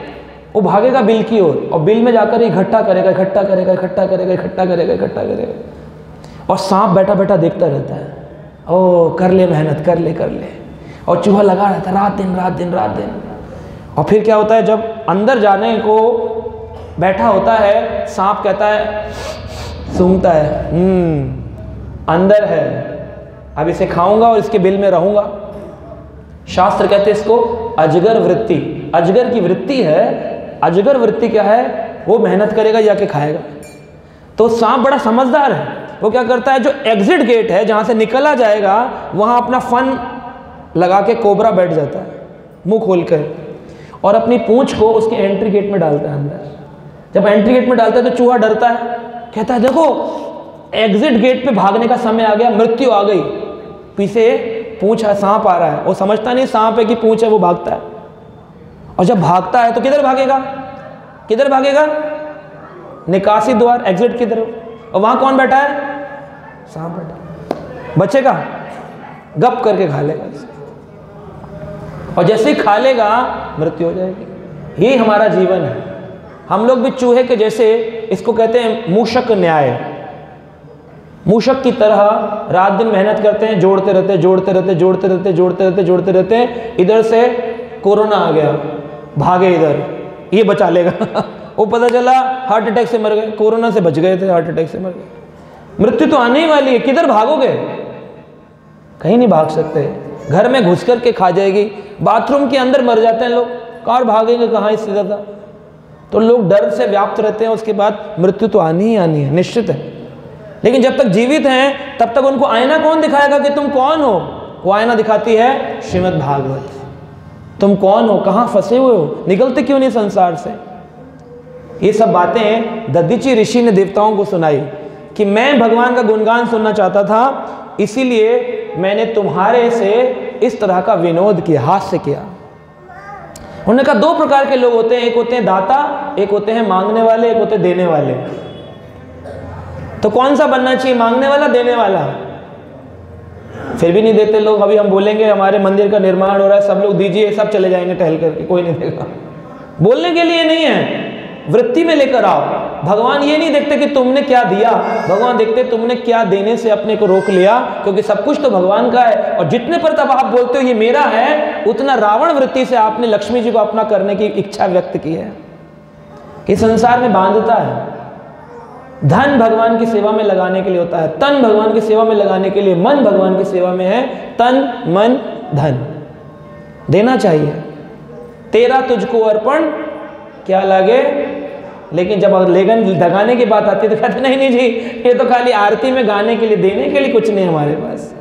वो भागेगा बिल की ओर, और बिल में जाकर इकट्ठा करेगा, इकट्ठा करेगा, इकट्ठा करेगा, इकट्ठा करेगा, इकट्ठा करेगा। और सांप बैठा बैठा देखता रहता है, ओ कर ले मेहनत, कर ले कर ले। और चूहा लगा रहता रात दिन, रात दिन, रात दिन। और फिर क्या होता है, जब अंदर जाने को बैठा होता है, सांप कहता है, सूंघता है, अंदर है, अब इसे खाऊंगा और इसके बिल में रहूंगा। शास्त्र कहते हैं इसको अजगर वृत्ति, अजगर की वृत्ति है। अजगर वृत्ति क्या है, वो मेहनत करेगा जाके खाएगा। तो सांप बड़ा समझदार है, वो क्या करता है, जो एग्जिट गेट है जहाँ से निकला जाएगा, वहाँ अपना फन लगा के कोबरा बैठ जाता है मुंह खोल कर, और अपनी पूंछ को उसके एंट्री गेट में डालता है अंदर। जब एंट्री गेट में डालता है तो चूहा डरता है, कहता है देखो एग्जिट गेट पे भागने का समय आ गया, मृत्यु आ गई, पीछे पूंछ है, सांप आ रहा है। वो समझता नहीं सांप है कि पूंछ है, वो भागता है। और जब भागता है तो किधर भागेगा, किधर भागेगा, निकासी द्वार, एग्जिट की तरफ। और वहाँ कौन बैठा है, सांप बैठा, बचेगा, गप करके खा लेगा इसे। और जैसे ही खा लेगा मृत्यु हो जाएगी। ये हमारा जीवन है, हम लोग भी चूहे के जैसे, इसको कहते हैं मूषक न्याय। मूषक की तरह रात दिन मेहनत करते हैं, जोड़ते रहते, जोड़ते रहते, जोड़ते रहते, जोड़ते रहते, जोड़ते रहते। इधर से कोरोना आ गया, भागे इधर, ये बचा लेगा, वो पता चला हार्ट अटैक से मर गए, कोरोना से बच गए थे, हार्ट अटैक से मर गए। मृत्यु तो आने ही वाली है, किधर भागोगे, कहीं नहीं भाग सकते, घर में घुस कर के खा जाएगी। बाथरूम के अंदर मर जाते हैं लोग, कहाँ भागेंगे, कहाँ इससे ज़्यादा। तो लोग डर से व्याप्त रहते हैं, उसके बाद मृत्यु तो आनी ही आनी है, निश्चित है। लेकिन जब तक जीवित हैं तब तक उनको आईना कौन दिखाएगा कि तुम कौन हो, वो आईना दिखाती है श्रीमदभागवत। तुम कौन हो, कहाँ फंसे हुए हो, निकलते क्यों नहीं संसार से। ये सब बातें दधीचि ऋषि ने देवताओं को सुनाई कि मैं भगवान का गुणगान सुनना चाहता था, इसीलिए मैंने तुम्हारे से इस तरह का विनोद किया, हास्य किया। उन्होंने कहा दो प्रकार के लोग होते हैं, एक होते हैं दाता, एक होते हैं मांगने वाले, एक होते हैं देने वाले। तो कौन सा बनना चाहिए, मांगने वाला, देने वाला? फिर भी नहीं देते लोग। अभी हम बोलेंगे हमारे मंदिर का निर्माण हो रहा है, सब लोग दीजिए, सब चले जाएंगे टहल करके, कोई नहीं देगा। बोलने के लिए नहीं है, वृत्ति में लेकर आओ। भगवान ये नहीं देखते कि तुमने क्या दिया, भगवान देखते तुमने क्या देने से अपने को रोक लिया, क्योंकि सब कुछ तो भगवान का है। और जितने पर तब आप बोलते हो ये मेरा है, उतना रावण वृत्ति से आपने लक्ष्मी जी को अपना करने की इच्छा व्यक्त की है। ये संसार में बांधता है। धन भगवान की सेवा में लगाने के लिए होता है, तन भगवान की सेवा में लगाने के लिए, मन भगवान की सेवा में है। तन मन धन देना चाहिए। तेरा तुझको अर्पण क्या लगे, लेकिन जब लेगन दगाने की बात आती है तो कहते नहीं नहीं जी, ये तो खाली आरती में गाने के लिए, देने के लिए कुछ नहीं हमारे पास।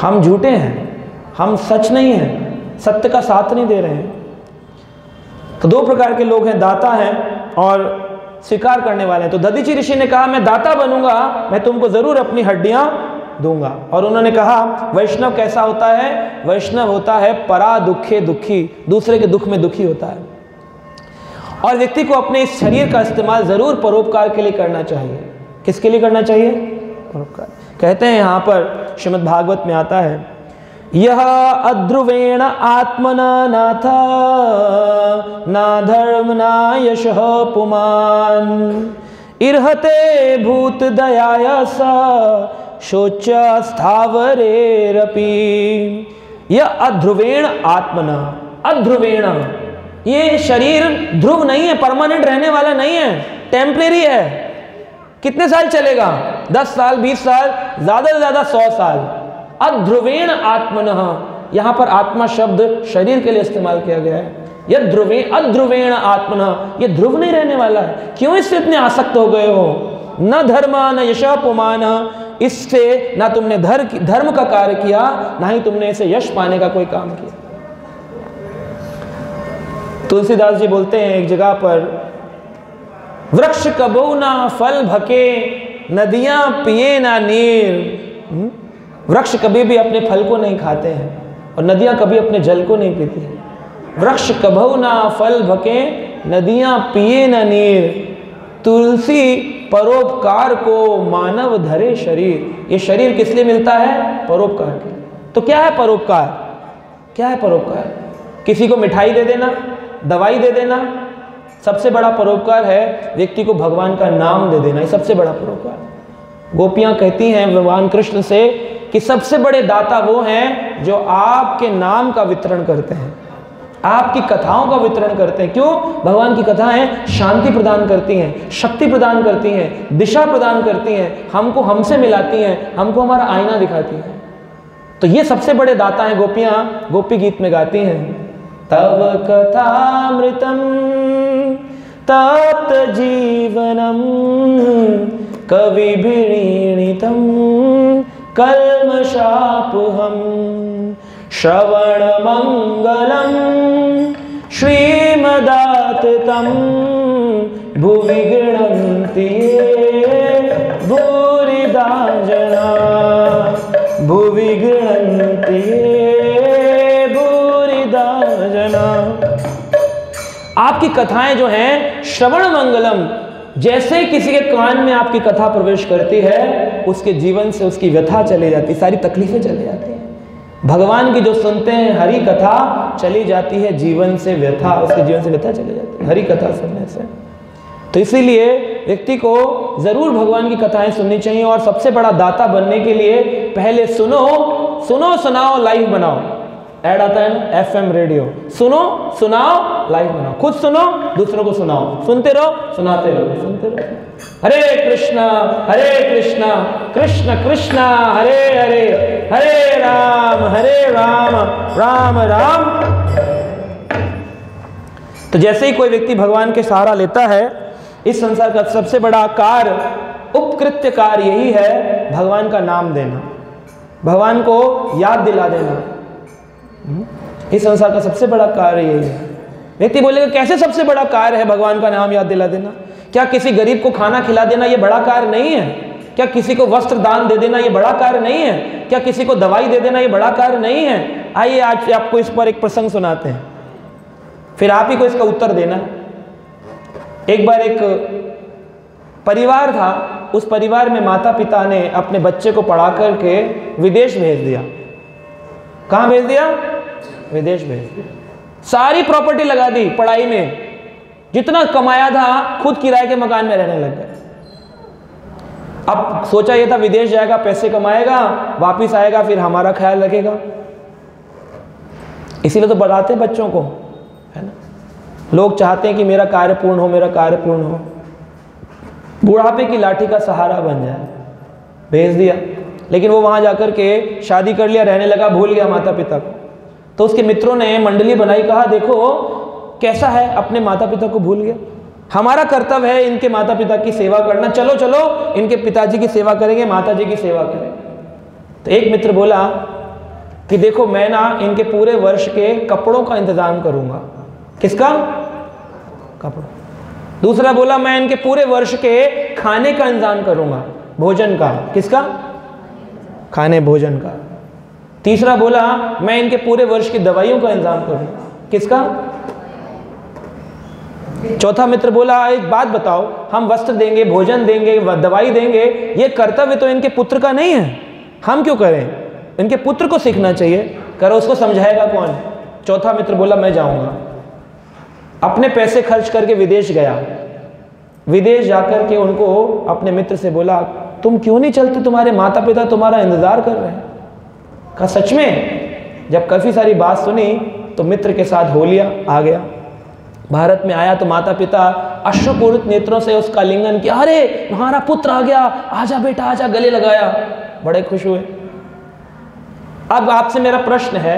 हम झूठे हैं, हम सच नहीं हैं, सत्य का साथ नहीं दे रहे हैं। तो दो प्रकार के लोग हैं, दाता हैं और स्वीकार करने वाले हैं। तो दधीचि ऋषि ने कहा मैं दाता बनूंगा, मैं तुमको ज़रूर अपनी हड्डियाँ दूंगा। और उन्होंने कहा वैष्णव कैसा होता है, वैष्णव होता है परा दुखे दुखी, दूसरे के दुख में दुखी होता है। और व्यक्ति को अपने इस शरीर का इस्तेमाल ज़रूर परोपकार के लिए करना चाहिए। किसके लिए करना चाहिए, परोपकार। कहते हैं यहाँ पर श्रीमद् भागवत में आता है, यह अध्रुवेण आत्मना नाथ ना धर्म ना यश पुमान इर्हते भूत दयाया सा शोच स्थावरेरपि। यह अध्रुवेण आत्मना, अध्रुवेण, ये शरीर ध्रुव नहीं है, परमानेंट रहने वाला नहीं है, टेम्परेरी है। कितने साल चलेगा? 10 साल, 20 साल, ज्यादा से ज्यादा 100 साल। अध्रुवेण आत्मनः, यहाँ पर आत्मा शब्द शरीर के लिए इस्तेमाल किया गया है। यह ध्रुवे अध्रुवेण आत्मनः, ये ध्रुव नहीं रहने वाला है। क्यों इससे इतने आसक्त हो गए हो? न धर्मा न यश अपमान, इससे ना तुमने धर्म का कार्य किया, ना ही तुमने इसे यश पाने का कोई काम किया। तुलसीदास जी बोलते हैं एक जगह पर, वृक्ष कबो ना फल भके, नदियां पिए ना नीर। वृक्ष कभी भी अपने फल को नहीं खाते हैं और नदियां कभी अपने जल को नहीं पीती हैं। वृक्ष कबो ना फल भके, नदियां पिए ना नीर। तुलसी परोपकार को मानव धरे शरीर। ये शरीर किस लिए मिलता है? परोपकार के। तो क्या है परोपकार? क्या है परोपकार? किसी को मिठाई दे देना, दवाई दे देना, सबसे बड़ा परोपकार है। व्यक्ति को भगवान का नाम दे देना, ये सबसे बड़ा परोपकार। गोपियाँ कहती हैं भगवान कृष्ण से कि सबसे बड़े दाता वो हैं जो आपके नाम का वितरण करते हैं, आपकी कथाओं का वितरण करते हैं। क्यों? भगवान की कथाएं शांति प्रदान करती हैं, शक्ति प्रदान करती हैं, दिशा प्रदान करती हैं, हमको हमसे मिलाती हैं, हमको हमारा आईना दिखाती हैं। तो ये सबसे बड़े दाता हैं गोपियाँ, गोपी गीत में गाती हैं। तव कथामृतम तप्त जीवनम कविभिरीणितम कल्मषापहम श्रवण मंगलम श्रीमदाततम भुवि गृणन्ति भूरिदा जना भुवि गृणन्ति भूरिदा जना। आपकी कथाएं जो हैं श्रवण मंगलम, जैसे किसी के कान में आपकी कथा प्रवेश करती है, उसके जीवन से उसकी व्यथा चली जाती, सारी तकलीफें चली जाती हैं। भगवान की जो सुनते हैं हरि कथा, चली जाती है जीवन से व्यथा, उसके जीवन से व्यथा चली जाती है हरि कथा सुनने से। तो इसीलिए व्यक्ति को ज़रूर भगवान की कथाएं सुननी चाहिए। और सबसे बड़ा दाता बनने के लिए पहले सुनो, सुनो सुनाओ लाइव बनाओ। ऐड आता है ना FM रेडियो, सुनो सुनाओ लाइव बनाओ। खुद सुनो, दूसरों को सुनाओ, सुनते रहो, सुनाते रहो, सुनते रहो। हरे कृष्णा कृष्ण कृष्णा हरे हरे, हरे राम राम राम। तो जैसे ही कोई व्यक्ति भगवान के सहारा लेता है, इस संसार का सबसे बड़ा कार्य, उपकृत्य कार्य यही है, भगवान का नाम देना, भगवान को याद दिला देना। इस संसार का सबसे बड़ा कार्य यही है। व्यक्ति बोलेगा कैसे सबसे बड़ा कार्य है भगवान का नाम याद दिला देना? क्या किसी गरीब को खाना खिला देना ये बड़ा कार्य नहीं है? क्या किसी को वस्त्र दान दे देना ये बड़ा कार्य नहीं है? क्या किसी को दवाई दे देना ये बड़ा कार्य नहीं है? आइए आज आपको इस पर एक प्रसंग सुनाते हैं, फिर आप ही को इसका उत्तर देना। एक बार एक परिवार था, उस परिवार में माता पिता ने अपने बच्चे को पढ़ा करके विदेश भेज दिया। कहाँ भेज दिया? विदेश भेज दिया। सारी प्रॉपर्टी लगा दी पढ़ाई में, जितना कमाया था खुद किराए के मकान में रहने लग गए। अब सोचा ये था विदेश जाएगा, पैसे कमाएगा, वापस आएगा, फिर हमारा ख्याल रखेगा। इसीलिए तो बताते हैं बच्चों को, है ना, लोग चाहते हैं कि मेरा कार्य पूर्ण हो, मेरा कार्य पूर्ण हो, बुढ़ापे की लाठी का सहारा बन जाए। भेज दिया, लेकिन वो वहाँ जाकर के शादी कर लिया, रहने लगा, भूल गया माता पिता को। तो उसके मित्रों ने मंडली बनाई, कहा देखो कैसा है, अपने माता पिता को भूल गया, हमारा कर्तव्य है इनके माता पिता की सेवा करना, चलो चलो इनके पिताजी की सेवा करेंगे, माताजी की सेवा करेंगे। तो एक मित्र बोला कि देखो मैं ना इनके पूरे वर्ष के कपड़ों का इंतजाम करूंगा। किसका? कपड़ों। दूसरा बोला मैं इनके पूरे वर्ष के खाने का इंतजाम करूंगा, भोजन का। किसका? खाने, भोजन का। तीसरा बोला मैं इनके पूरे वर्ष की दवाइयों का इंतजाम करूंगा। किसका? चौथा मित्र बोला एक बात बताओ, हम वस्त्र देंगे, भोजन देंगे, दवाई देंगे, ये कर्तव्य तो इनके पुत्र का नहीं है, हम क्यों करें, इनके पुत्र को सीखना चाहिए। करो, उसको समझाएगा कौन? चौथा मित्र बोला मैं जाऊंगा। अपने पैसे खर्च करके विदेश गया। विदेश जाकर के उनको अपने मित्र से बोला तुम क्यों नहीं चलते, तुम्हारे माता पिता तुम्हारा इंतजार कर रहे हैं। कहा सच में? जब काफ़ी सारी बात सुनी तो मित्र के साथ हो लिया, आ गया भारत में, आया तो माता पिता अश्रुपूरित नेत्रों से उसका लिंगन किया, अरे तुम्हारा पुत्र आ गया, आजा बेटा आजा, गले लगाया, बड़े खुश हुए। अब आपसे मेरा प्रश्न है,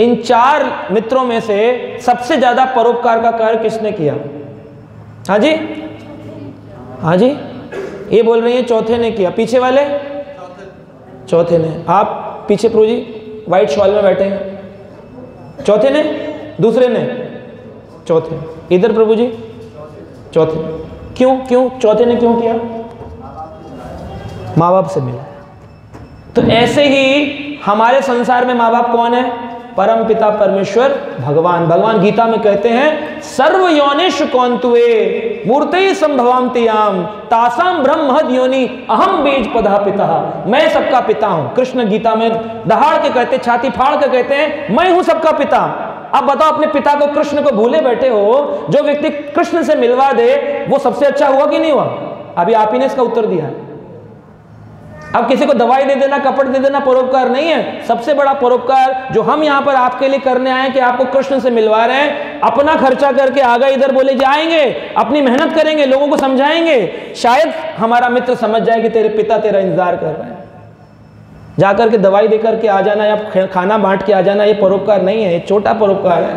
इन चार मित्रों में से सबसे ज्यादा परोपकार का कार्य किसने किया? हाँ जी हाँ जी, ये बोल रही है चौथे ने किया, पीछे वाले चौथे ने। आप पीछे प्रो जी व्हाइट शॉल में बैठे हैं, चौथे ने, दूसरे ने, चौथे, इधर प्रभु जी चौथे, क्यों क्यों चौथे ने क्यों किया? माँ बाप से मिला। तो ऐसे ही हमारे संसार में माँ बाप कौन है? परम पिता परमेश्वर भगवान। भगवान गीता में कहते हैं सर्व योनिषु कौन्तुए मूर्तये संभवाम्तियाम तासाम ब्रह्म महद योनि अहम बीज पदा पिता। मैं सबका पिता हूँ। कृष्ण गीता में दहाड़ के कहते, छाती फाड़ के कहते हैं मैं हूँ सबका पिता। अब बताओ अपने पिता को, कृष्ण को भूले बैठे हो। जो व्यक्ति कृष्ण से मिलवा दे वो सबसे अच्छा हुआ कि नहीं हुआ? अभी आप ही ने इसका उत्तर दिया है। अब किसी को दवाई दे देना, कपड़ दे देना परोपकार नहीं है। सबसे बड़ा परोपकार जो हम यहाँ पर आपके लिए करने आए हैं कि आपको कृष्ण से मिलवा रहे हैं, अपना खर्चा करके आगे इधर बोले जाएंगे, अपनी मेहनत करेंगे, लोगों को समझाएंगे, शायद हमारा मित्र समझ जाए कि तेरे पिता तेरा इंतजार कर रहे हैं। जाकर के दवाई दे करके आ जाना या खाना बांट के आ जाना ये परोपकार नहीं है, ये छोटा परोपकार है।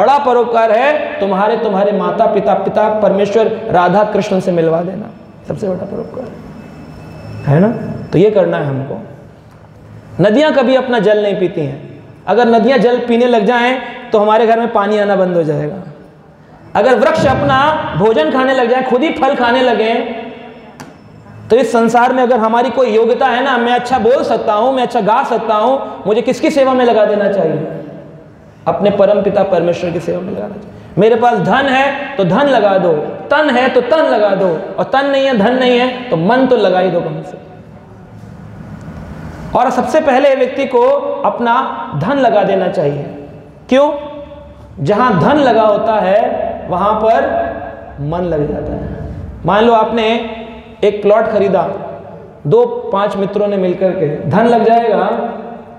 बड़ा परोपकार है तुम्हारे माता पिता, पिता परमेश्वर राधा कृष्ण से मिलवा देना, सबसे बड़ा परोपकार है ना। तो ये करना है हमको। नदियाँ कभी अपना जल नहीं पीती हैं। अगर नदियाँ जल पीने लग जाएं तो हमारे घर में पानी आना बंद हो जाएगा। अगर वृक्ष अपना भोजन खाने लग जाए, खुद ही फल खाने लगे, तो इस संसार में अगर हमारी कोई योग्यता है ना, मैं अच्छा बोल सकता हूँ, मैं अच्छा गा सकता हूँ, मुझे किसकी सेवा में लगा देना चाहिए? अपने परम पिता परमेश्वर की सेवा में लगाना चाहिए। मेरे पास धन है तो धन लगा दो, तन है तो तन लगा दो, और तन नहीं है, धन नहीं है तो मन तो लगा ही दो कम से। और सबसे पहले व्यक्ति को अपना धन लगा देना चाहिए। क्यों? जहाँ धन लगा होता है वहाँ पर मन लग जाता है। मान लो आपने एक प्लॉट खरीदा, 2-5 मित्रों ने मिलकर के, धन लग जाएगा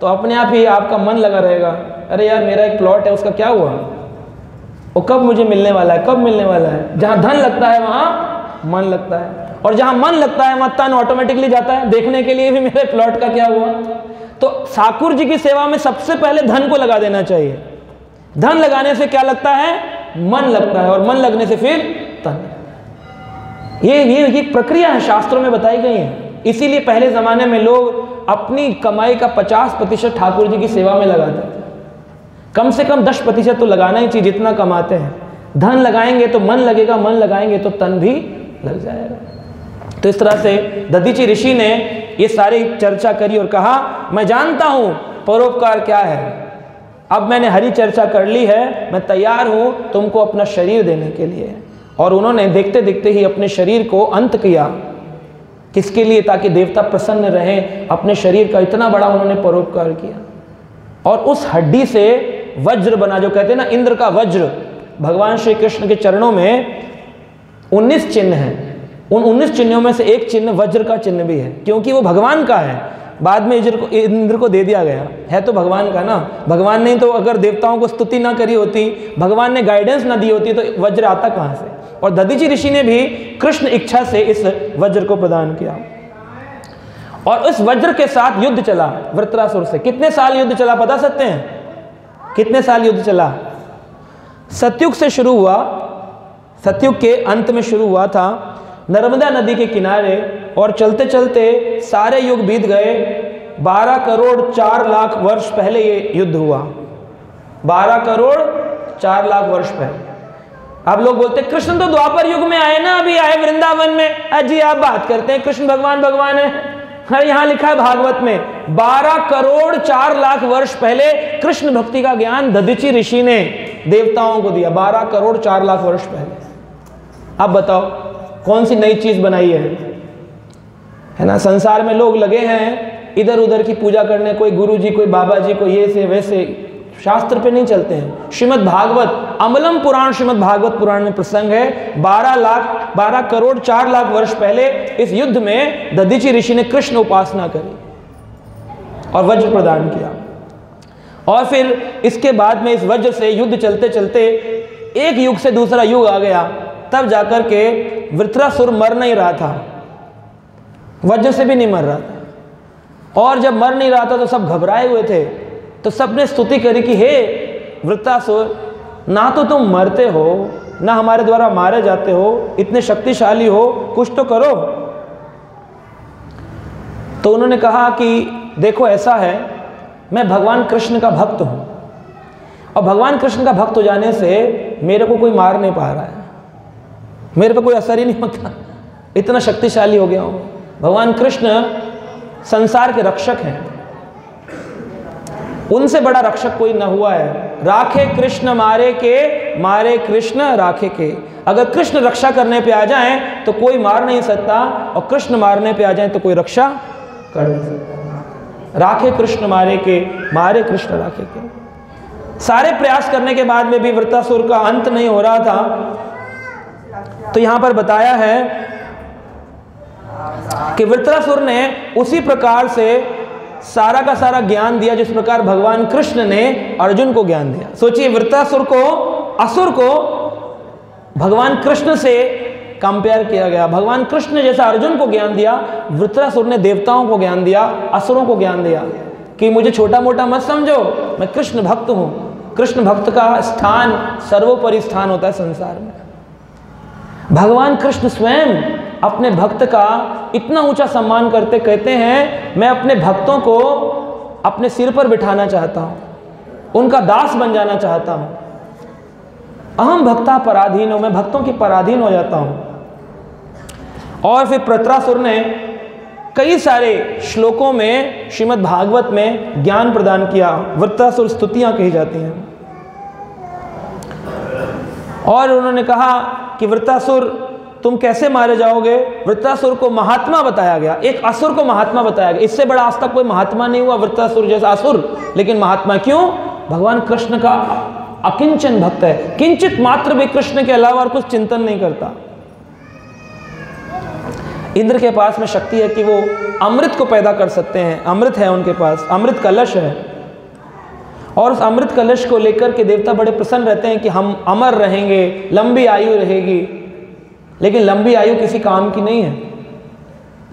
तो अपने आप ही आपका मन लगा रहेगा, अरे यार मेरा एक प्लॉट है, उसका क्या हुआ, वो कब मुझे मिलने वाला है, कब मिलने वाला है। जहाँ धन लगता है वहाँ मन लगता है, और जहाँ मन लगता है वहाँ तन ऑटोमेटिकली जाता है देखने के लिए भी मेरे प्लॉट का क्या हुआ। तो ठाकुर जी की सेवा में सबसे पहले धन को लगा देना चाहिए। धन लगाने से क्या लगता है? मन लगता है, और मन लगने से फिर तन। ये प्रक्रिया है, शास्त्रों में बताई गई है। इसीलिए पहले ज़माने में लोग अपनी कमाई का 50% ठाकुर जी की सेवा में लगाते थे। कम से कम 10% तो लगाना ही चाहिए जितना कमाते हैं। धन लगाएंगे तो मन लगेगा, मन लगाएंगे तो तन भी लग जाएगा। तो इस तरह से दधीचि ऋषि ने ये सारी चर्चा करी और कहा मैं जानता हूँ परोपकार क्या है। अब मैंने हरी चर्चा कर ली है, मैं तैयार हूँ तुमको अपना शरीर देने के लिए। और उन्होंने देखते देखते ही अपने शरीर को अंत किया। किसके लिए? ताकि देवता प्रसन्न रहें। अपने शरीर का इतना बड़ा उन्होंने परोपकार किया। और उस हड्डी से वज्र बना, जो कहते हैं ना इंद्र का वज्र। भगवान श्री कृष्ण के चरणों में 19 चिन्ह हैं। उन 19 चिन्हों में से एक चिन्ह वज्र का चिन्ह भी है, क्योंकि वो भगवान का है। बाद में इंद्र को दे दिया गया है, तो भगवान का ना। भगवान ने तो अगर देवताओं को स्तुति ना करी होती, भगवान ने गाइडेंस ना दी होती, तो वज्र आता कहाँ से। और दधीचि ऋषि ने भी कृष्ण इच्छा से इस वज्र को प्रदान किया, और इस वज्र के साथ युद्ध चला वृत्रासुर से। कितने साल युद्ध चला बता सकते हैं? कितने साल युद्ध चला? सतयुग से शुरू हुआ, सतयुग के अंत में शुरू हुआ था, नर्मदा नदी के किनारे, और चलते चलते सारे युग बीत गए। 12 करोड़ 4 लाख वर्ष पहले ये युद्ध हुआ, 12 करोड़ 4 लाख वर्ष पहले। आप लोग बोलते कृष्ण तो द्वापर युग में आए ना, अभी आए वृंदावन में। अजी आप बात करते हैं, कृष्ण भगवान भगवान है। हर यहाँ लिखा है भागवत में 12 करोड़ 4 लाख वर्ष पहले कृष्ण भक्ति का ज्ञान दधीचि ऋषि ने देवताओं को दिया, 12 करोड़ 4 लाख वर्ष पहले। अब बताओ कौन सी नई चीज बनाई है ना। संसार में लोग लगे हैं इधर उधर की पूजा करने, कोई गुरु जी, कोई बाबा जी, कोई ये से वैसे, शास्त्र पे नहीं चलते हैं। श्रीमदभागवत अमलम पुराण, श्रीमदभागवत पुराण में प्रसंग है 12 करोड़ 4 लाख वर्ष पहले इस युद्ध में दधीचि ऋषि ने कृष्ण उपासना करी और वज्र प्रदान किया। और फिर इसके बाद में इस वज्र से युद्ध चलते चलते एक युग से दूसरा युग आ गया, तब जाकर के वृत्रासुर मर नहीं रहा था, वज्र से भी नहीं मर रहा था। और जब मर नहीं रहा था तो सब घबराए हुए थे, तो सबने स्तुति करी कि हे वृत्रासुर, ना तो तुम मरते हो ना हमारे द्वारा मारे जाते हो, इतने शक्तिशाली हो, कुछ तो करो। तो उन्होंने कहा कि देखो ऐसा है, मैं भगवान कृष्ण का भक्त हूँ और भगवान कृष्ण का भक्त हो जाने से मेरे को कोई मार नहीं पा रहा है, मेरे पे कोई असर ही नहीं होता, इतना शक्तिशाली हो गया हूँ। भगवान कृष्ण संसार के रक्षक हैं, उनसे बड़ा रक्षक कोई न हुआ है। राखे कृष्ण मारे के, मारे कृष्ण राखे के। अगर कृष्ण रक्षा करने पे आ जाएं तो कोई मार नहीं सकता, और कृष्ण मारने पे आ जाएं तो कोई रक्षा कर नहीं सकता। राखे कृष्ण मारे के, मारे कृष्ण राखे के। सारे प्रयास करने के बाद में भी वृत्रासुर का अंत नहीं हो रहा था, तो यहाँ पर बताया है कि वृत्रासुर ने उसी प्रकार से सारा का सारा ज्ञान दिया जिस प्रकार भगवान कृष्ण ने अर्जुन को ज्ञान दिया। सोचिए, वृत्रासुर को, असुर को भगवान कृष्ण से कंपेयर किया गया। भगवान कृष्ण जैसा अर्जुन को ज्ञान दिया, वृत्रासुर ने देवताओं को ज्ञान दिया, असुरों को ज्ञान दिया कि मुझे छोटा मोटा मत समझो, मैं कृष्ण भक्त हूँ। कृष्ण भक्त का स्थान सर्वोपरि स्थान होता है संसार में। भगवान कृष्ण स्वयं अपने भक्त का इतना ऊंचा सम्मान करते कहते हैं, मैं अपने भक्तों को अपने सिर पर बिठाना चाहता हूँ, उनका दास बन जाना चाहता हूँ। अहम भक्ता पराधीन हूँ, मैं भक्तों की पराधीन हो जाता हूँ। और फिर वृत्रासुर ने कई सारे श्लोकों में श्रीमद् भागवत में ज्ञान प्रदान किया। वृत्रासुर स्तुतियाँ कही जाती हैं। और उन्होंने कहा कि वृत्रासुर तुम कैसे मारे जाओगे। वृत्रासुर को महात्मा बताया गया, एक असुर को महात्मा बताया गया। इससे बड़ा आज तक कोई महात्मा नहीं हुआ, वृत्रासुर जैसा असुर लेकिन महात्मा। क्यों? भगवान कृष्ण का अकिंचन भक्त है, किंचित मात्र भी कृष्ण के अलावा और कुछ चिंतन नहीं करता। इंद्र के पास में शक्ति है कि वो अमृत को पैदा कर सकते हैं, अमृत है उनके पास, अमृत कलश है। और उस अमृत कलश को लेकर के देवता बड़े प्रसन्न रहते हैं कि हम अमर रहेंगे, लंबी आयु रहेगी। लेकिन लंबी आयु किसी काम की नहीं है।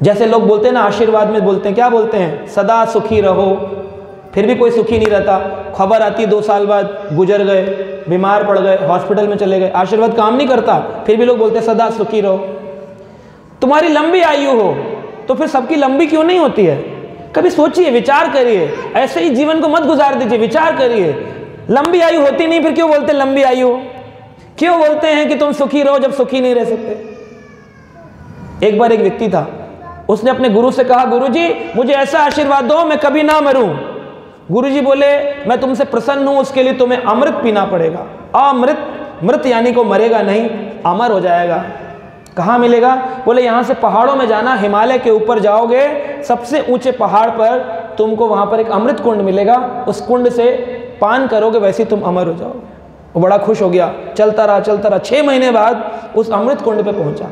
जैसे लोग बोलते हैं ना, आशीर्वाद में बोलते हैं, क्या बोलते हैं, सदा सुखी रहो, फिर भी कोई सुखी नहीं रहता। खबर आती 2 साल बाद गुजर गए, बीमार पड़ गए, हॉस्पिटल में चले गए, आशीर्वाद काम नहीं करता, फिर भी लोग बोलते हैं सदा सुखी रहो। तुम्हारी लंबी आयु हो, तो फिर सबकी लंबी क्यों नहीं होती है? कभी सोचिए, विचार करिए, ऐसे ही जीवन को मत गुजार दीजिए, विचार करिए। लंबी आयु होती नहीं, फिर क्यों बोलते लंबी आयु? क्यों बोलते हैं कि तुम सुखी रहो जब सुखी नहीं रह सकते? एक बार एक व्यक्ति था, उसने अपने गुरु से कहा, गुरुजी मुझे ऐसा आशीर्वाद दो मैं कभी ना मरूं। गुरुजी बोले, मैं तुमसे प्रसन्न हूं, उसके लिए तुम्हें अमृत पीना पड़ेगा। अमृत, मृत यानी को मरेगा नहीं, अमर हो जाएगा। कहाँ मिलेगा? बोले यहाँ से पहाड़ों में जाना, हिमालय के ऊपर जाओगे, सबसे ऊंचे पहाड़ पर तुमको वहाँ पर एक अमृत कुंड मिलेगा, उस कुंड से पान करोगे, वैसे तुम अमर हो जाओगे। वो बड़ा खुश हो गया, चलता रहा चलता रहा, 6 महीने बाद उस अमृत कुंड पे पहुंचा।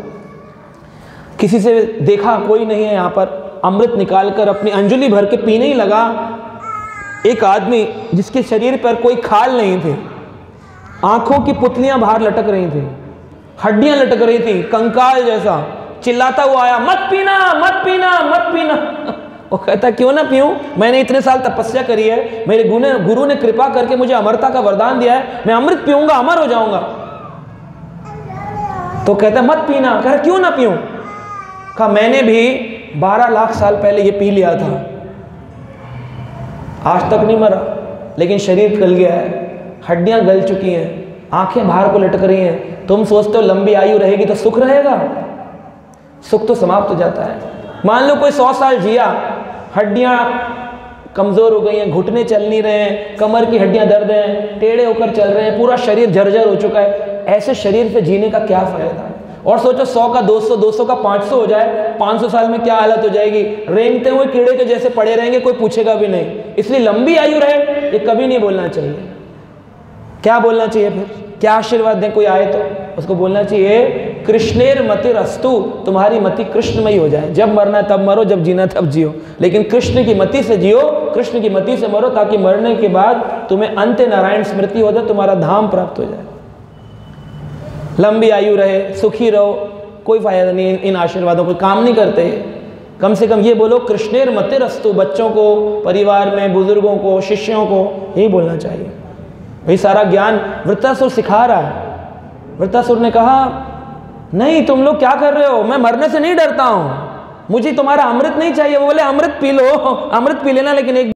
किसी से देखा, कोई नहीं है यहाँ पर, अमृत निकालकर अपनी अंजुली भर के पीने ही लगा। एक आदमी जिसके शरीर पर कोई खाल नहीं थे, आंखों की पुतलियां बाहर लटक रही थी, हड्डियां लटक रही थी, कंकाल जैसा, चिल्लाता हुआ आया, मत पीना मत पीना मत पीना। वो कहता, क्यों ना पीऊं, मैंने इतने साल तपस्या करी है, मेरे गुरु ने कृपा करके मुझे अमरता का वरदान दिया है, मैं अमृत पीऊंगा, अमर हो जाऊंगा। तो कहता मत पीना, कह क्यों ना पीऊं? कहा मैंने भी 12 लाख साल पहले ये पी लिया था, आज तक नहीं मरा, लेकिन शरीर गल गया है, हड्डियां गल चुकी हैं, आंखें बाहर को लटक रही हैं। तुम सोचते हो लंबी आयु रहेगी तो सुख रहेगा? सुख तो समाप्त हो जाता है। मान लो कोई 100 साल जिया, हड्डियाँ कमज़ोर हो गई हैं, घुटने चल नहीं रहे हैं, कमर की हड्डियाँ दर्द हैं, टेढ़े होकर चल रहे हैं, पूरा शरीर जर्जर हो चुका है, ऐसे शरीर पे जीने का क्या फ़ायदा? और सोचो 100 का 200, 200 का 500 हो जाए, 500 साल में क्या हालत हो जाएगी। रेंगते हुए कीड़े के जैसे पड़े रहेंगे, कोई पूछेगा भी नहीं। इसलिए लंबी आयु रहे ये कभी नहीं बोलना चाहिए। क्या बोलना चाहिए फिर? क्या आशीर्वाद दें कोई आए तो उसको बोलना चाहिए कृष्णेर मतिरस्तु, तुम्हारी मति कृष्णमयी हो जाए। जब मरना तब मरो, जब जीना तब जियो, लेकिन कृष्ण की मति से जियो, कृष्ण की मति से मरो, ताकि मरने के बाद तुम्हें अंत नारायण स्मृति हो जाए, तुम्हारा धाम प्राप्त हो जाए। लंबी आयु रहे, सुखी रहो, कोई फायदा नहीं इन आशीर्वादों को, काम नहीं करते। कम से कम ये बोलो कृष्णेर मतिरस्तु। बच्चों को, परिवार में बुजुर्गों को, शिष्यों को यही बोलना चाहिए। भाई सारा ज्ञान वृत्रासुर सिखा रहा है। वृत्रासुर ने कहा नहीं तुम लोग क्या कर रहे हो, मैं मरने से नहीं डरता हूँ, मुझे तुम्हारा अमृत नहीं चाहिए। वो बोले अमृत पी लो, अमृत पी लेना, लेकिन एक